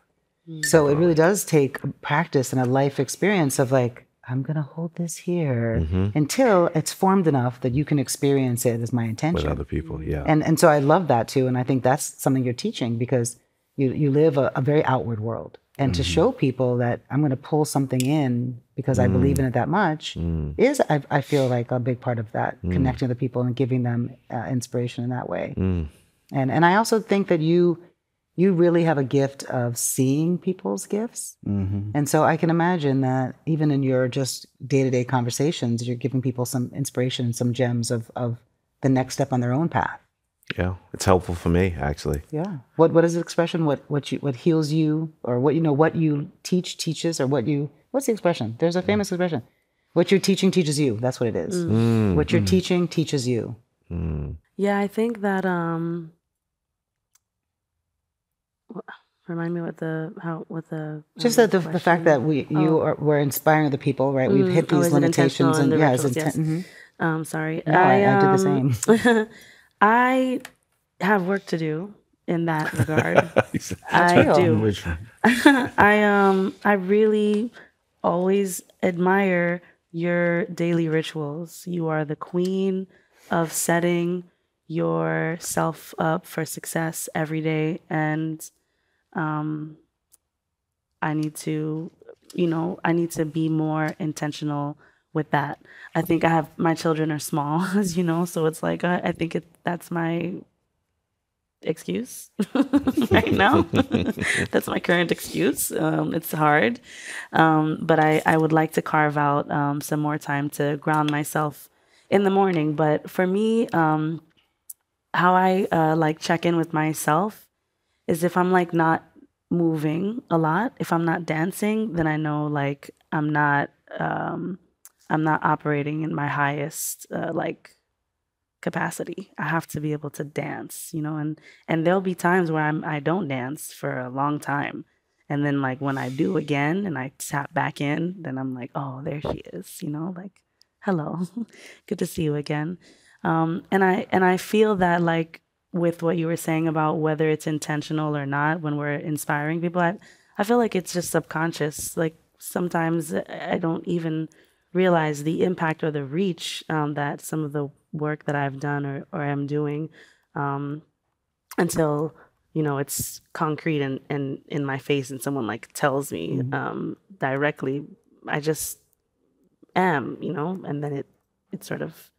So it really does take practice and a life experience of like, I'm going to hold this here until it's formed enough that you can experience it as my intention. With other people, yeah. And so I love that too. And I think that's something you're teaching because you live a very outward world. And to show people that I'm going to pull something in because I believe in it that much is, I feel like, a big part of that, connecting with the people and giving them inspiration in that way. And I also think that you really have a gift of seeing people's gifts. And so I can imagine that even in your just day-to-day conversations, you're giving people some inspiration, some gems of the next step on their own path. Yeah, it's helpful for me, actually. Yeah. What is the expression? What heals you, or what, you know, what you teach teaches, or what's the expression? There's a famous expression. What you're teaching teaches you. That's what it is. What you're teaching teaches you. Yeah, I think that remind me the fact that we're inspiring other people, right? We've hit these limitations and yeah, it's intent. Sorry. No, I did the same. I have work to do in that regard. I really always admire your daily rituals. You are the queen of setting yourself up for success every day, and I need to, you know, I need to be more intentional with that. I think I have, my children are small, as you know, so it's like, I think that's my excuse right now. That's my current excuse. It's hard. But I would like to carve out some more time to ground myself in the morning. But for me, how I like check in with myself is if I'm like not moving a lot, if I'm not dancing, then I know like I'm not operating in my highest like capacity. I have to be able to dance, you know, and there'll be times where I don't dance for a long time. And then like when I do again and I tap back in, then I'm like, oh, there she is, you know, like, hello, good to see you again. And I feel that like with what you were saying about whether it's intentional or not, when we're inspiring people, I feel like it's just subconscious. Like sometimes I don't even realize the impact or the reach that some of the work that I've done or am doing until, you know, it's concrete and in my face and someone like tells me directly. I just am, you know, and then it sort of,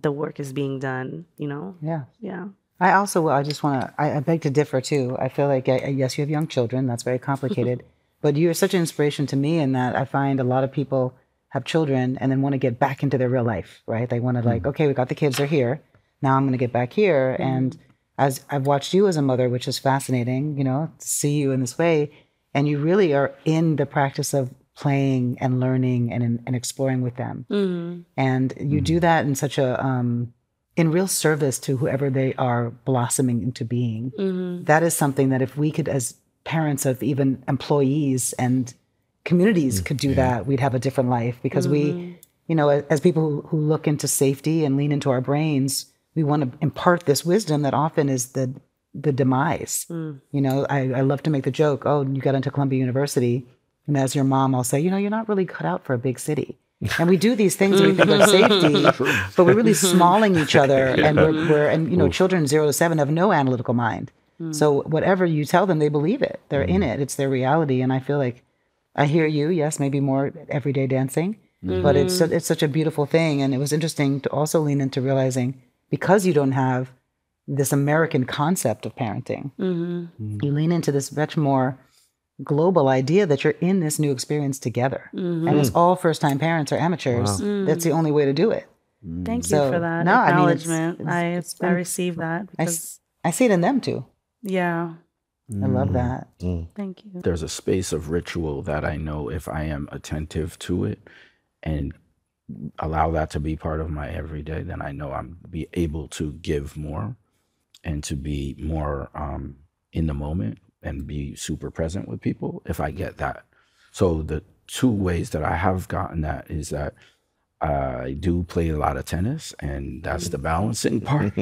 the work is being done, you know? Yeah. Yeah. I also, I just want to, I beg to differ too. I feel like, yes, you have young children. That's very complicated. But you're such an inspiration to me in that I find a lot of people have children and then want to get back into their real life, right? They want to like, okay, we got the kids, they're here. Now I'm going to get back here. And as I've watched you as a mother, which is fascinating, you know, to see you in this way. And you really are in the practice of playing and learning and exploring with them. And you do that in such a, in real service to whoever they are blossoming into being. That is something that if we could, as parents of even employees and communities could do that, we'd have a different life because we, you know, as people who look into safety and lean into our brains, we want to impart this wisdom that often is the demise. You know, I love to make the joke, oh, you got into Columbia University. And as your mom, I'll say, you know, you're not really cut out for a big city. And we do these things that we think are safety, but we're really smalling each other. Yeah. And and you know, children 0 to 7 have no analytical mind. So whatever you tell them, they believe it. They're in it. It's their reality. And I feel like I hear you. Yes, maybe more everyday dancing, but it's such a beautiful thing. And it was interesting to also lean into realizing because you don't have this American concept of parenting, you lean into this much more global idea that you're in this new experience together. And it's all first-time parents or amateurs. Wow. That's the only way to do it. Thank you for that acknowledgement. I received that. I see it in them too. Yeah. I love that. Thank you. There's a space of ritual that I know if I am attentive to it and allow that to be part of my everyday, then I know I'm be able to give more and to be more in the moment and be super present with people if I get that. So the two ways that I have gotten that is that I do play a lot of tennis, and that's the balancing part.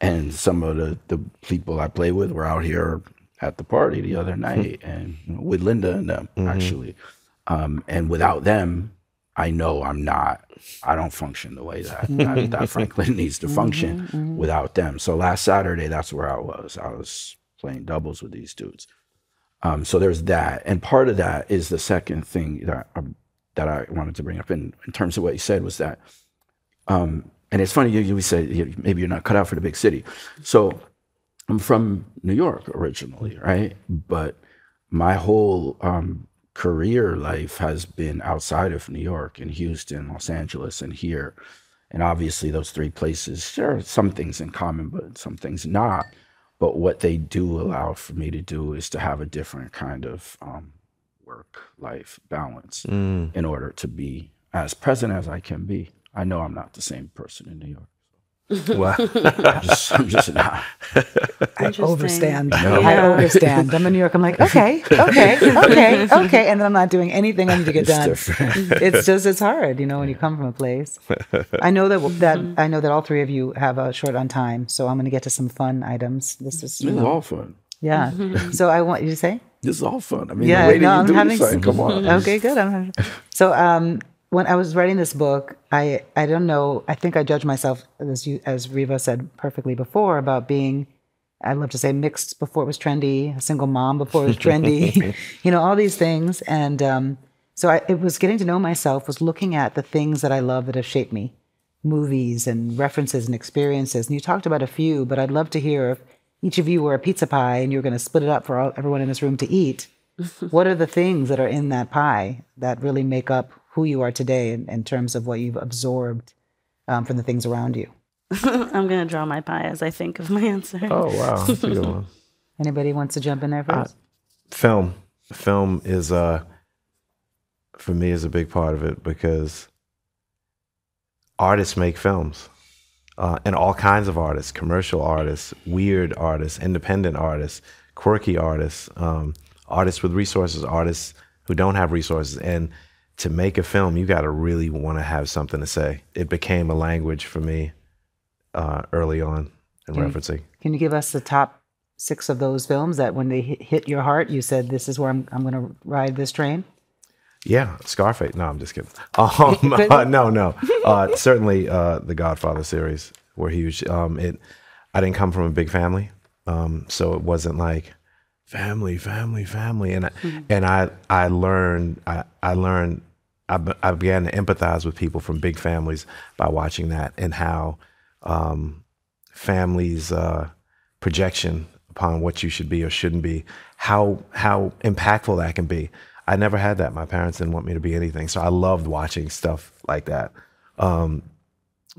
And some of the people I play with were out here at the party the other night, and with Linda and them, actually. And without them, I know I don't function the way that Franklin needs to function without them. So last Saturday, that's where I was. I was playing doubles with these dudes. So there's that. And part of that is the second thing that I wanted to bring up in terms of what you said was that, and it's funny, you said maybe you're not cut out for the big city. So I'm from New York originally, right? But my whole career life has been outside of New York, in Houston, Los Angeles, and here. And obviously those three places, there are some things in common, but some things not. But what they do allow for me to do is to have a different kind of work-life balance in order to be as present as I can be. I know I'm not the same person in New York. Well, I'm just not. I overstand. I'm in New York. I'm like, okay. And then I'm not doing anything I need to get done. It's hard, you know, when you come from a place. I know that all three of you have a short on time, so I'm going to get to some fun items. This is all fun. Yeah. So I want you to say? This is all fun. I mean, come on. Okay, good. So when I was writing this book, I don't know. I think I judged myself, as Riva said perfectly before, about being, I love to say, mixed before it was trendy, a single mom before it was trendy, you know, all these things. And so it was getting to know myself, was looking at the things that I love that have shaped me, movies and references and experiences. And you talked about a few, but I'd love to hear if each of you were a pizza pie and you're going to split it up for everyone in this room to eat. What are the things that are in that pie that really make up who you are today in terms of what you've absorbed from the things around you? I'm going to draw my pie as I think of my answer. Oh, wow. That's a good one. Anybody wants to jump in there first? Film. Film is, for me, is a big part of it because artists make films. And all kinds of artists, commercial artists, weird artists, independent artists, quirky artists, artists with resources, artists who don't have resources. And to make a film, you got to really want to have something to say. It became a language for me early on in referencing. Can you give us the top 6 of those films that when they hit your heart, you said, this is where I'm going to ride this train? Yeah, Scarface. No, I'm just kidding. Certainly the Godfather series were huge. I didn't come from a big family, so it wasn't like family. And I began to empathize with people from big families by watching that and how families' projection upon what you should be or shouldn't be, how impactful that can be. I never had that. My parents didn't want me to be anything. So I loved watching stuff like that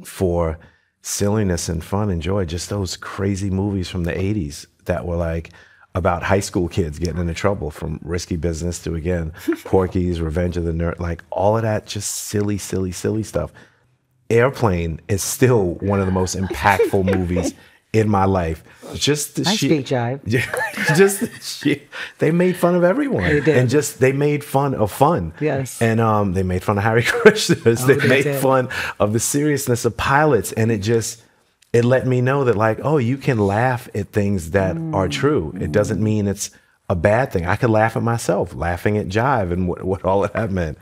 for silliness and fun and joy. Just those crazy movies from the 80s that were like about high school kids getting into trouble, from Risky Business to, again, Porky's, Revenge of the Nerd, like all of that just silly, silly, silly stuff. Airplane is still one of the most impactful movies in my life. Just the shit. Just the shit. They made fun of everyone. They did. And just, they made fun of fun. Yes. And they made fun of Harry Krishnas. They made fun of the seriousness of pilots. And it just, it let me know that, like, oh, you can laugh at things that are true. It doesn't mean it's a bad thing. I could laugh at myself, laughing at Jive and what all of that meant.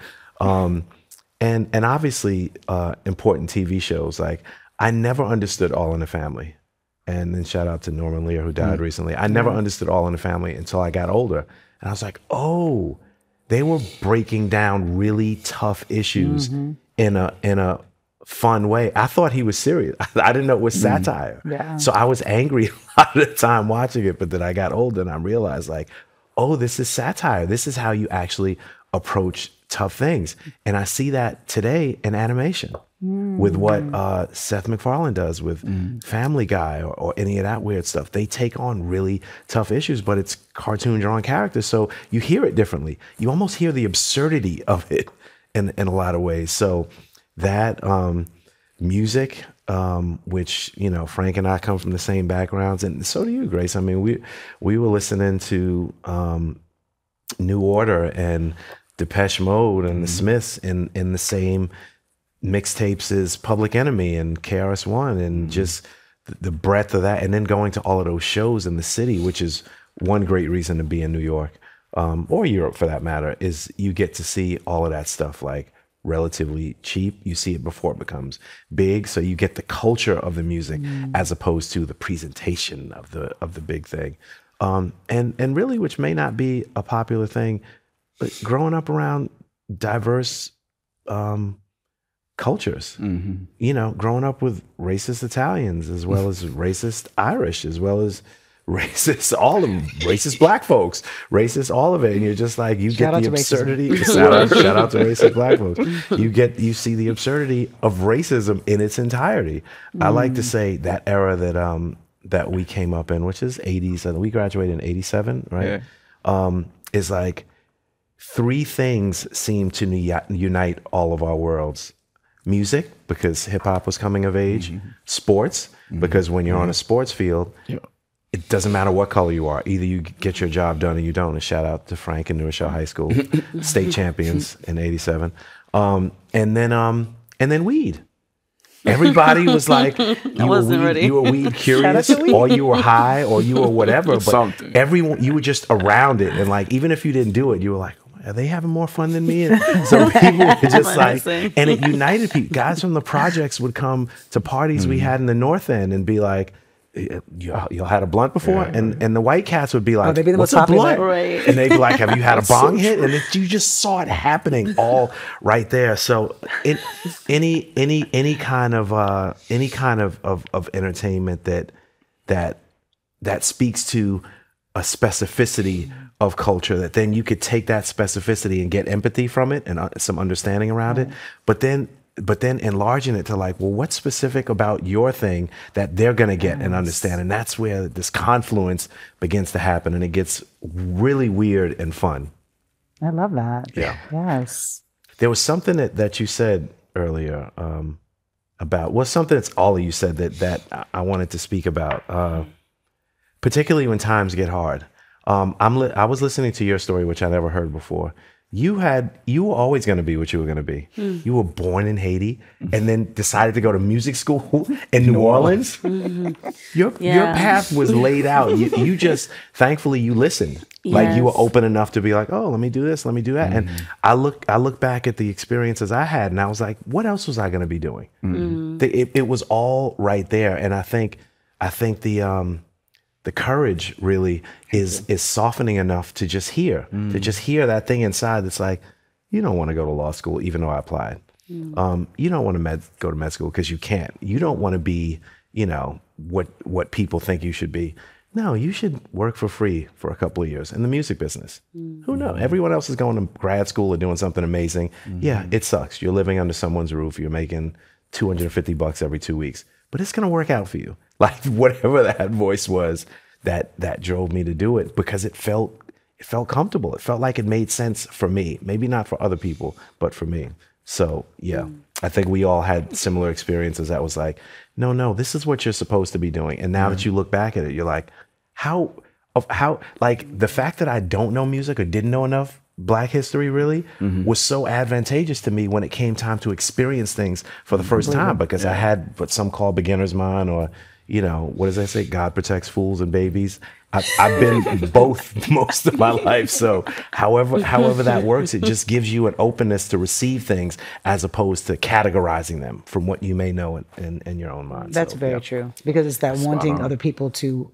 And obviously important TV shows. Like, I never understood All in the Family. And then shout out to Norman Lear, who died recently. I never understood All in the Family until I got older. And I was like, oh, they were breaking down really tough issues in a fun way. I thought he was serious. I didn't know it was satire. Yeah. So I was angry a lot of the time watching it, but then I got older and I realized, like, oh, this is satire. This is how you actually approach tough things. And I see that today in animation with what Seth MacFarlane does with Family Guy or any of that weird stuff. They take on really tough issues, but it's cartoon drawn characters. So you hear it differently. You almost hear the absurdity of it in a lot of ways. So that music, which, you know, Frank and I come from the same backgrounds, and so do you, Grace. I mean, we were listening to New Order and Depeche Mode and the Smiths in the same mixtapes as Public Enemy and KRS-One, and just the breadth of that, and then going to all of those shows in the city, which is one great reason to be in New York, or Europe for that matter, is you get to see all of that stuff like relatively cheap. You see it before it becomes big, so you get the culture of the music as opposed to the presentation of the big thing. And really, which may not be a popular thing, but growing up around diverse cultures, you know, growing up with racist Italians as well as racist Irish, as well as racist, all of them, racist black folks, racist, all of it. And you're just like, you shout get the absurdity. Shout out to racist black folks. You see the absurdity of racism in its entirety. I like to say that era that we came up in, which is 80s, and we graduated in 87, right? Yeah. Is like three things seem to unite all of our worlds. Music, because hip hop was coming of age. Sports, because when you're on a sports field, it doesn't matter what color you are. Either you get your job done or you don't. And shout out to Frank and New Rochelle High School, state champions in 87. And then weed. Everybody was like, you were weed curious, or you were high, or you were whatever. But something. Everyone, you were just around it, and like, even if you didn't do it, you were like, are they having more fun than me? And so people were just like, and it united people. Guys from the projects would come to parties we had in the North End and be like, y'all had a blunt before? Yeah. And the white cats would be like, oh, what's a blunt? Right. And they'd be like, have you had a bong hit? And you just saw it happening all right there. So any kind of entertainment that speaks to a specificity of culture, that then you could take that specificity and get empathy from it and some understanding around it. But then enlarging it to like, well, what's specific about your thing that they're going to get and understand? And that's where this confluence begins to happen, and it gets really weird and fun. I love that. Yeah. Yes. There was something that you said earlier about, well, something that's all of you said that I wanted to speak about, particularly when times get hard. I was listening to your story, which I never heard before. You were always going to be what you were going to be. You were born in Haiti and then decided to go to music school in New Orleans. Your path was laid out. You just, thankfully, you listened. Yes. Like, you were open enough to be like, oh, let me do this, let me do that. And I look back at the experiences I had, and I was like, what else was I going to be doing? It was all right there. And I think the courage really is softening enough to just hear, that thing inside that's like, you don't want to go to law school, even though I applied. You don't want to go to med school because you can't. You don't want to be, you know, what people think you should be. No, you should work for free for a couple of years in the music business. Who knows? Everyone else is going to grad school or doing something amazing. Yeah, it sucks. You're living under someone's roof. You're making $250 every 2 weeks. But it's going to work out for you. Like, whatever that voice was that drove me to do it, because it felt comfortable. It felt like it made sense for me. Maybe not for other people, but for me. So, yeah, I think we all had similar experiences that was like, no, this is what you're supposed to be doing. And now that you look back at it, you're like, like, the fact that I don't know music or didn't know enough Black history really was so advantageous to me when it came time to experience things for the first time, because I had what some call beginner's mind, or you know, what does I say? God protects fools and babies. I've been both most of my life. So however that works, it just gives you an openness to receive things as opposed to categorizing them from what you may know in your own mind. That's so, very true. Because it's that wanting other people to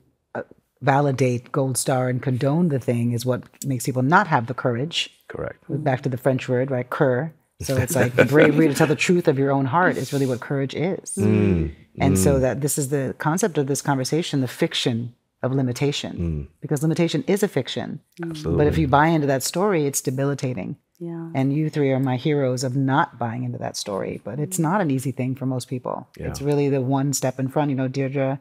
validate, gold star, and condone the thing is what makes people not have the courage. Correct. Back to the French word, right? Coeur. So it's like the bravery to tell the truth of your own heart is really what courage is. Mm. And so that this is the concept of this conversation, the fiction of limitation, because limitation is a fiction. Absolutely. But if you buy into that story, it's debilitating. Yeah. And you three are my heroes of not buying into that story, but it's not an easy thing for most people. Yeah. It's really the one step in front. You know, Deirdre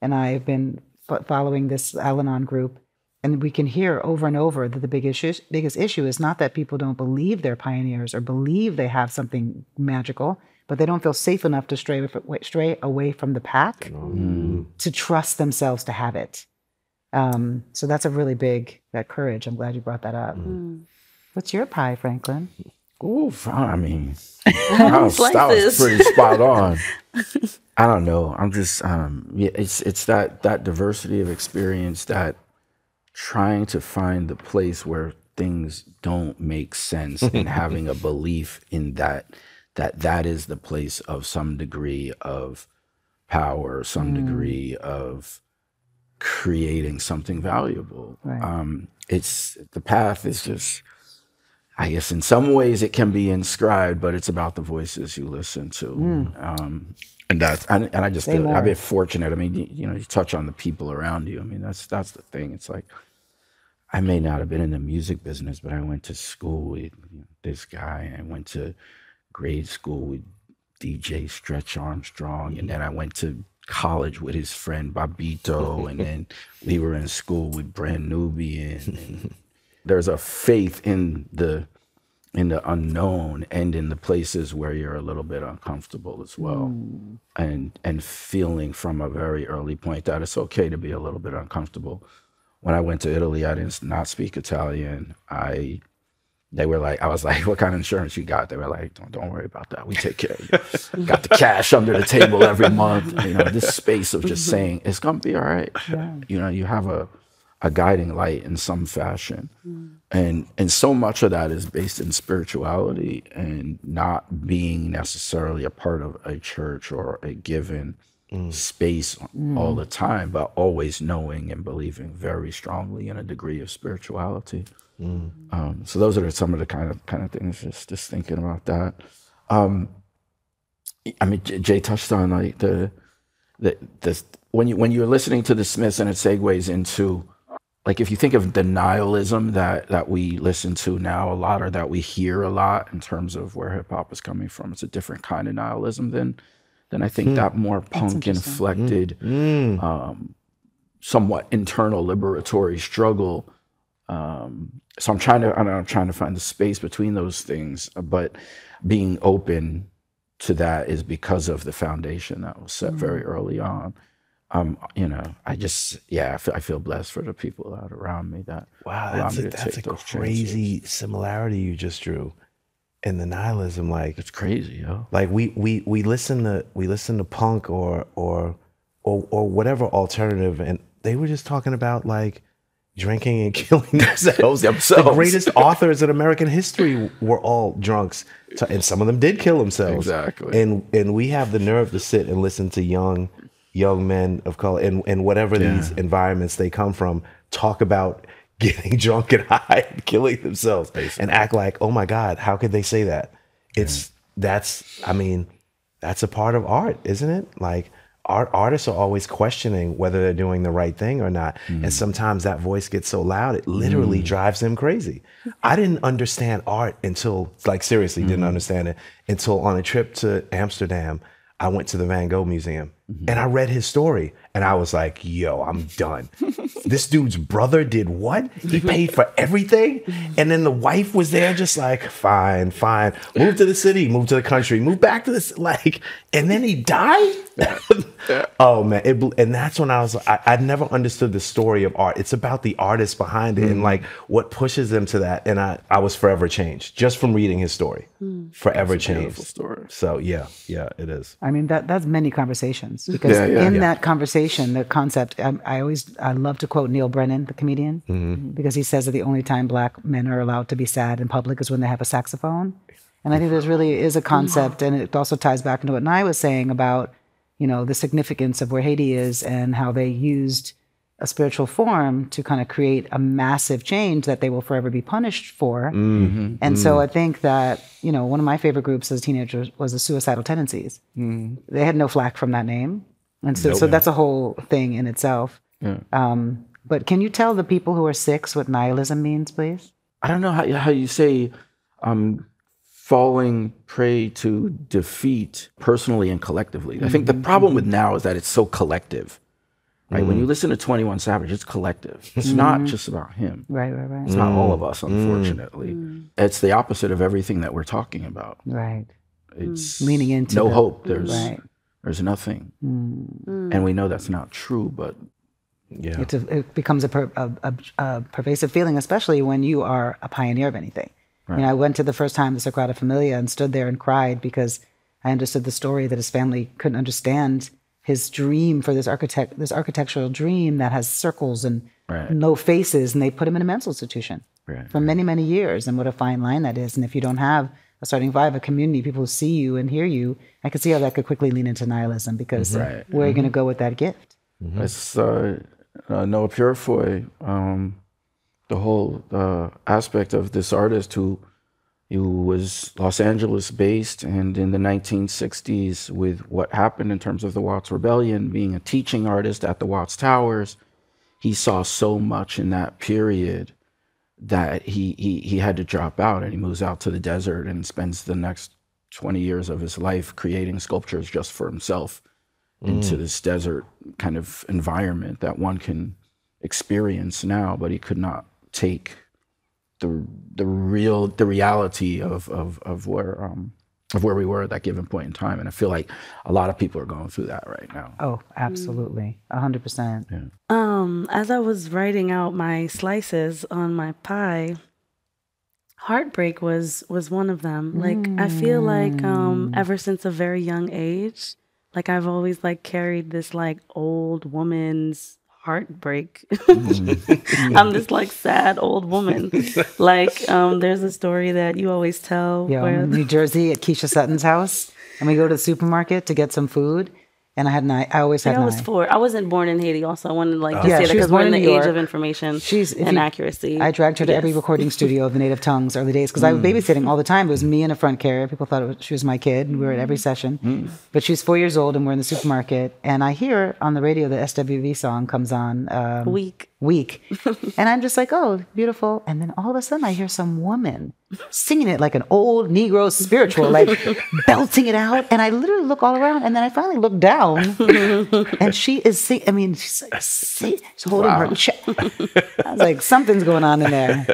and I have been following this Al-Anon group, and we can hear over and over that the biggest issue is not that people don't believe they're pioneers or believe they have something magical, but they don't feel safe enough to stray away from the pack to trust themselves to have it. So that's a really big, that courage. I'm glad you brought that up. Mm. What's your pie, Franklin? Oof, I mean, that was pretty spot on. I don't know. I'm just, it's that diversity of experience, that trying to find the place where things don't make sense and having a belief in that is the place of some degree of power, some degree of creating something valuable. Right. It's the path is just, I guess in some ways it can be inscribed, but it's about the voices you listen to. And that's, and I just feel, I've been fortunate. I mean, you know, you touch on the people around you. I mean, that's the thing. It's like, I may not have been in the music business, but I went to school with this guy, and I went to grade school with DJ Stretch Armstrong, and then I went to college with his friend Bobito, and then we were in school with Brand Nubian. And there's a faith in the unknown and in the places where you're a little bit uncomfortable as well, and feeling from a very early point that it's okay to be a little bit uncomfortable. When I went to Italy, I did not speak Italian. They were like, I was like, what kind of insurance you got? They were like, don't worry about that. We take care of you. Got the cash under the table every month. You know, this space of just saying, it's going to be all right. Yeah. You know, you have a guiding light in some fashion. Mm. And so much of that is based in spirituality and not being necessarily a part of a church or a given space all the time, but always knowing and believing very strongly in a degree of spirituality. So those are some of the kind of things, just thinking about that. I mean, Jay touched on like the when you're listening to the Smiths, and it segues into like, if you think of the nihilism that we listen to now a lot, or that we hear a lot in terms of where hip hop is coming from, it's a different kind of nihilism than I think that more punk inflected, somewhat internal liberatory struggle. So I'm trying to find the space between those things, but being open to that is because of the foundation that was set very early on. You know, I just, I feel blessed for the people that are around me that allow me to take those chances. Wow, that's a crazy similarity you just drew in the nihilism. Like, it's crazy, yo. Like we listen to punk or whatever alternative, and they were just talking about like drinking and killing themselves. The greatest authors in American history were all drunks, and some of them did kill themselves. Exactly. And we have the nerve to sit and listen to young men of color and whatever these environments they come from talk about getting drunk and high and killing themselves, and act like, oh my God, how could they say that? It's that's a part of art, isn't it? Like, artists are always questioning whether they're doing the right thing or not. And sometimes that voice gets so loud, it literally drives them crazy. I didn't understand art until, like, seriously didn't understand it until on a trip to Amsterdam, I went to the Van Gogh Museum and I read his story, and I was like, yo, I'm done. This dude's brother did what? He paid for everything. And then the wife was there just like, fine. Move to the city, move to the country, move back to this, like, and then he died? Oh man, and that's when I was, I never understood the story of art. It's about the artist behind it and like what pushes them to that. And I was forever changed just from reading his story. Forever changed. Story. So yeah, it is. I mean, that's many conversations. conversations, because that conversation, the concept, I love to quote Neil Brennan, the comedian, because he says that the only time Black men are allowed to be sad in public is when they have a saxophone. And I think there's really is a concept, and it also ties back into what Nye was saying about, you know, the significance of where Haiti is and how they used a spiritual form to kind of create a massive change that they will forever be punished for. And so I think that, you know, one of my favorite groups as a teenager was the Suicidal Tendencies. They had no flack from that name. And so, so that's a whole thing in itself. But can you tell the people who are six what nihilism means, please? I don't know how you say falling prey to defeat personally and collectively. I think the problem with now is that it's so collective. Right? When you listen to 21 Savage, it's collective. It's not just about him. Right. It's not all of us, unfortunately. It's the opposite of everything that we're talking about. It's leaning into no hope. There's nothing, and we know that's not true. But it becomes a pervasive feeling, especially when you are a pioneer of anything. Right. You know, I went to the first time the Sagrada Familia and stood there and cried because I understood the story that his family couldn't understand. His dream for this architectural dream that has circles and no faces, and they put him in a mental institution for many, many years. And what a fine line that is. And if you don't have a starting vibe, a community, people who see you and hear you, I could see how that could quickly lean into nihilism, because where are you going to go with that gift? It's Noah Purefoy, the whole aspect of this artist who was Los Angeles based, and in the 1960s, with what happened in terms of the Watts Rebellion, being a teaching artist at the Watts Towers, he saw so much in that period that he had to drop out, and he moves out to the desert and spends the next 20 years of his life creating sculptures just for himself into this desert kind of environment that one can experience now, but he could not take the reality of where we were at that given point in time. And I feel like a lot of people are going through that right now. Oh, absolutely. 100%. Yeah. As I was writing out my slices on my pie, heartbreak was one of them. Like, I feel like ever since a very young age, like I've always like carried this like old woman's heartbreak. I'm this like sad old woman. Like there's a story that you always tell. Yeah, where... New Jersey at Keisha Sutton's house, and we go to the supermarket to get some food. And I had I was four. I wasn't born in Haiti. Also, I wanted to like just say that because we're in the age of information and accuracy. I dragged her to every recording studio of the Native Tongues early days because I was babysitting all the time. It was me in a front carrier. People thought she was my kid, and we were at every session. But she's 4 years old, and we're in the supermarket. And I hear on the radio the SWV song comes on. Weak. And I'm just like, oh, beautiful. And then all of a sudden, I hear some woman singing it like an old Negro spiritual, like belting it out. And I literally look all around, and then I finally look down, and she is singing. I mean, she's like, she's holding her chest. I was like, something's going on in there.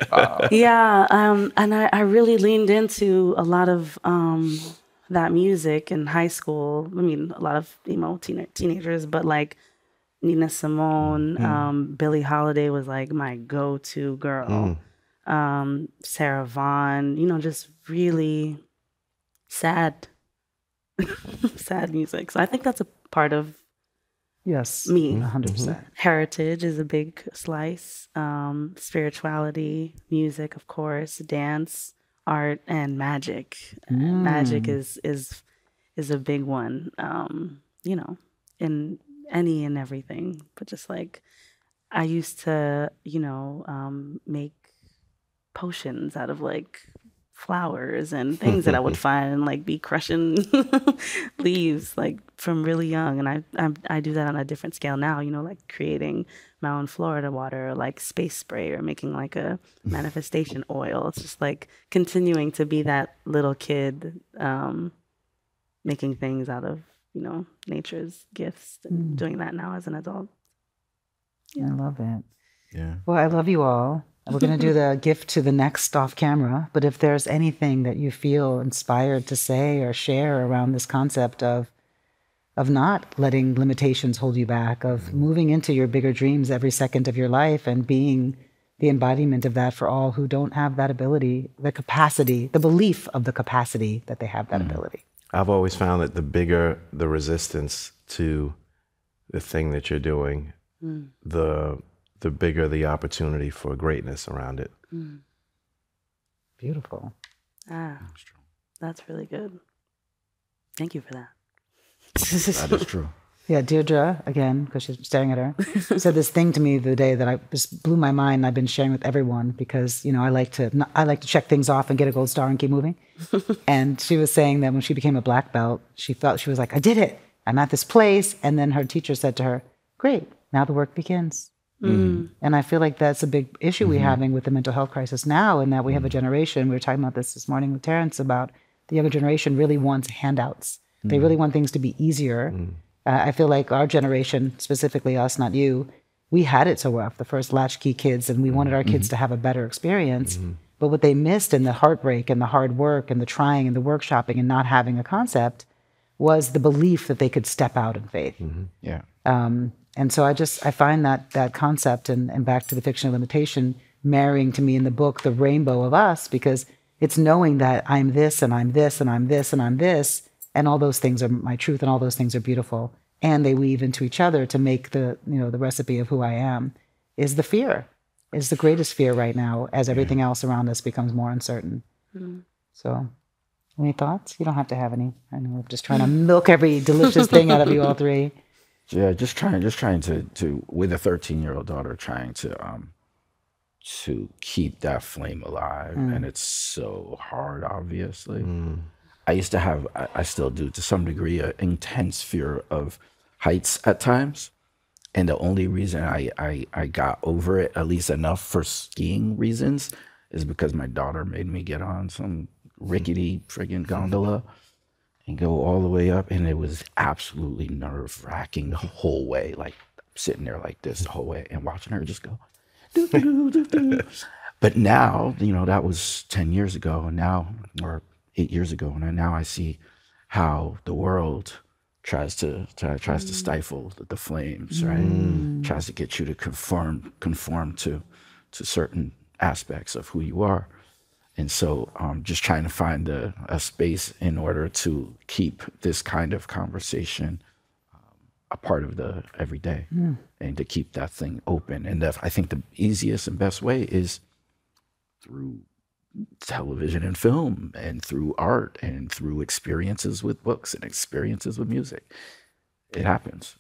Yeah, and I really leaned into a lot of that music in high school. I mean, a lot of teenagers, but like Nina Simone, Billie Holiday was like my go-to girl. Sarah Vaughan, you know, just really sad, sad music. So I think that's a part of me. 100%. Heritage is a big slice. Spirituality, music, of course, dance, art, and magic. Magic is a big one. You know, in any and everything, but just like I used to, you know, make potions out of like flowers and things that I would find, and like be crushing leaves like from really young. And I do that on a different scale now, you know, like creating my own Florida water, or like space spray, or making like a manifestation oil. It's just like continuing to be that little kid, making things out of, you know, nature's gifts, and doing that now as an adult. I love it. Yeah. Well, I love you all. We're going to do the gift to the next off camera. But if there's anything that you feel inspired to say or share around this concept of not letting limitations hold you back, of moving into your bigger dreams every second of your life and being the embodiment of that for all who don't have that ability, the capacity, the belief of the capacity that they have that ability. I've always found that the bigger the resistance to the thing that you're doing, the bigger the opportunity for greatness around it. Beautiful. Ah, that's really good. Thank you for that. That is true. Yeah, Deirdre, again, because she's staring at her, said this thing to me the day that I just blew my mind. I've been sharing with everyone because, you know, I like to check things off and get a gold star and keep moving. And she was saying that when she became a black belt, she felt, she was like, I did it. I'm at this place. And then her teacher said to her, great, now the work begins. And I feel like that's a big issue we're having with the mental health crisis now, and that we have a generation, we were talking about this morning with Terrence, about the younger generation really wants handouts. They really want things to be easier. I feel like our generation, specifically us, not you, we had it so rough, the first latchkey kids, and we wanted our kids to have a better experience. But what they missed in the heartbreak and the hard work and the trying and the workshopping and not having a concept was the belief that they could step out in faith. And so I find that concept and back to the fiction of limitation, marrying to me in the book, the rainbow of us, because it's knowing that I'm this and I'm this and I'm this and I'm this, and all those things are my truth and all those things are beautiful. And they weave into each other to make the, you know, the recipe of who I am is the fear, is the greatest fear right now as everything else around us becomes more uncertain. So any thoughts? You don't have to have any. I know I'm just trying to milk every delicious thing out of you all three. Yeah, just trying to with a 13-year-old daughter, trying to keep that flame alive. And it's so hard, obviously. I used to have, I still do to some degree, an intense fear of heights at times. And the only reason I got over it, at least enough for skiing reasons, is because my daughter made me get on some rickety friggin' gondola and go all the way up. And it was absolutely nerve-wracking the whole way, like sitting there like this the whole way and watching her just go, doo, doo, doo, doo. But now, you know, that was 10 years ago, and now, or 8 years ago, and now I see how the world tries to stifle the flames, right? Tries to get you to conform to certain aspects of who you are. And so just trying to find a space in order to keep this kind of conversation a part of the everyday, and to keep that thing open. And I think the easiest and best way is through television and film, and through art, and through experiences with books and experiences with music. It happens.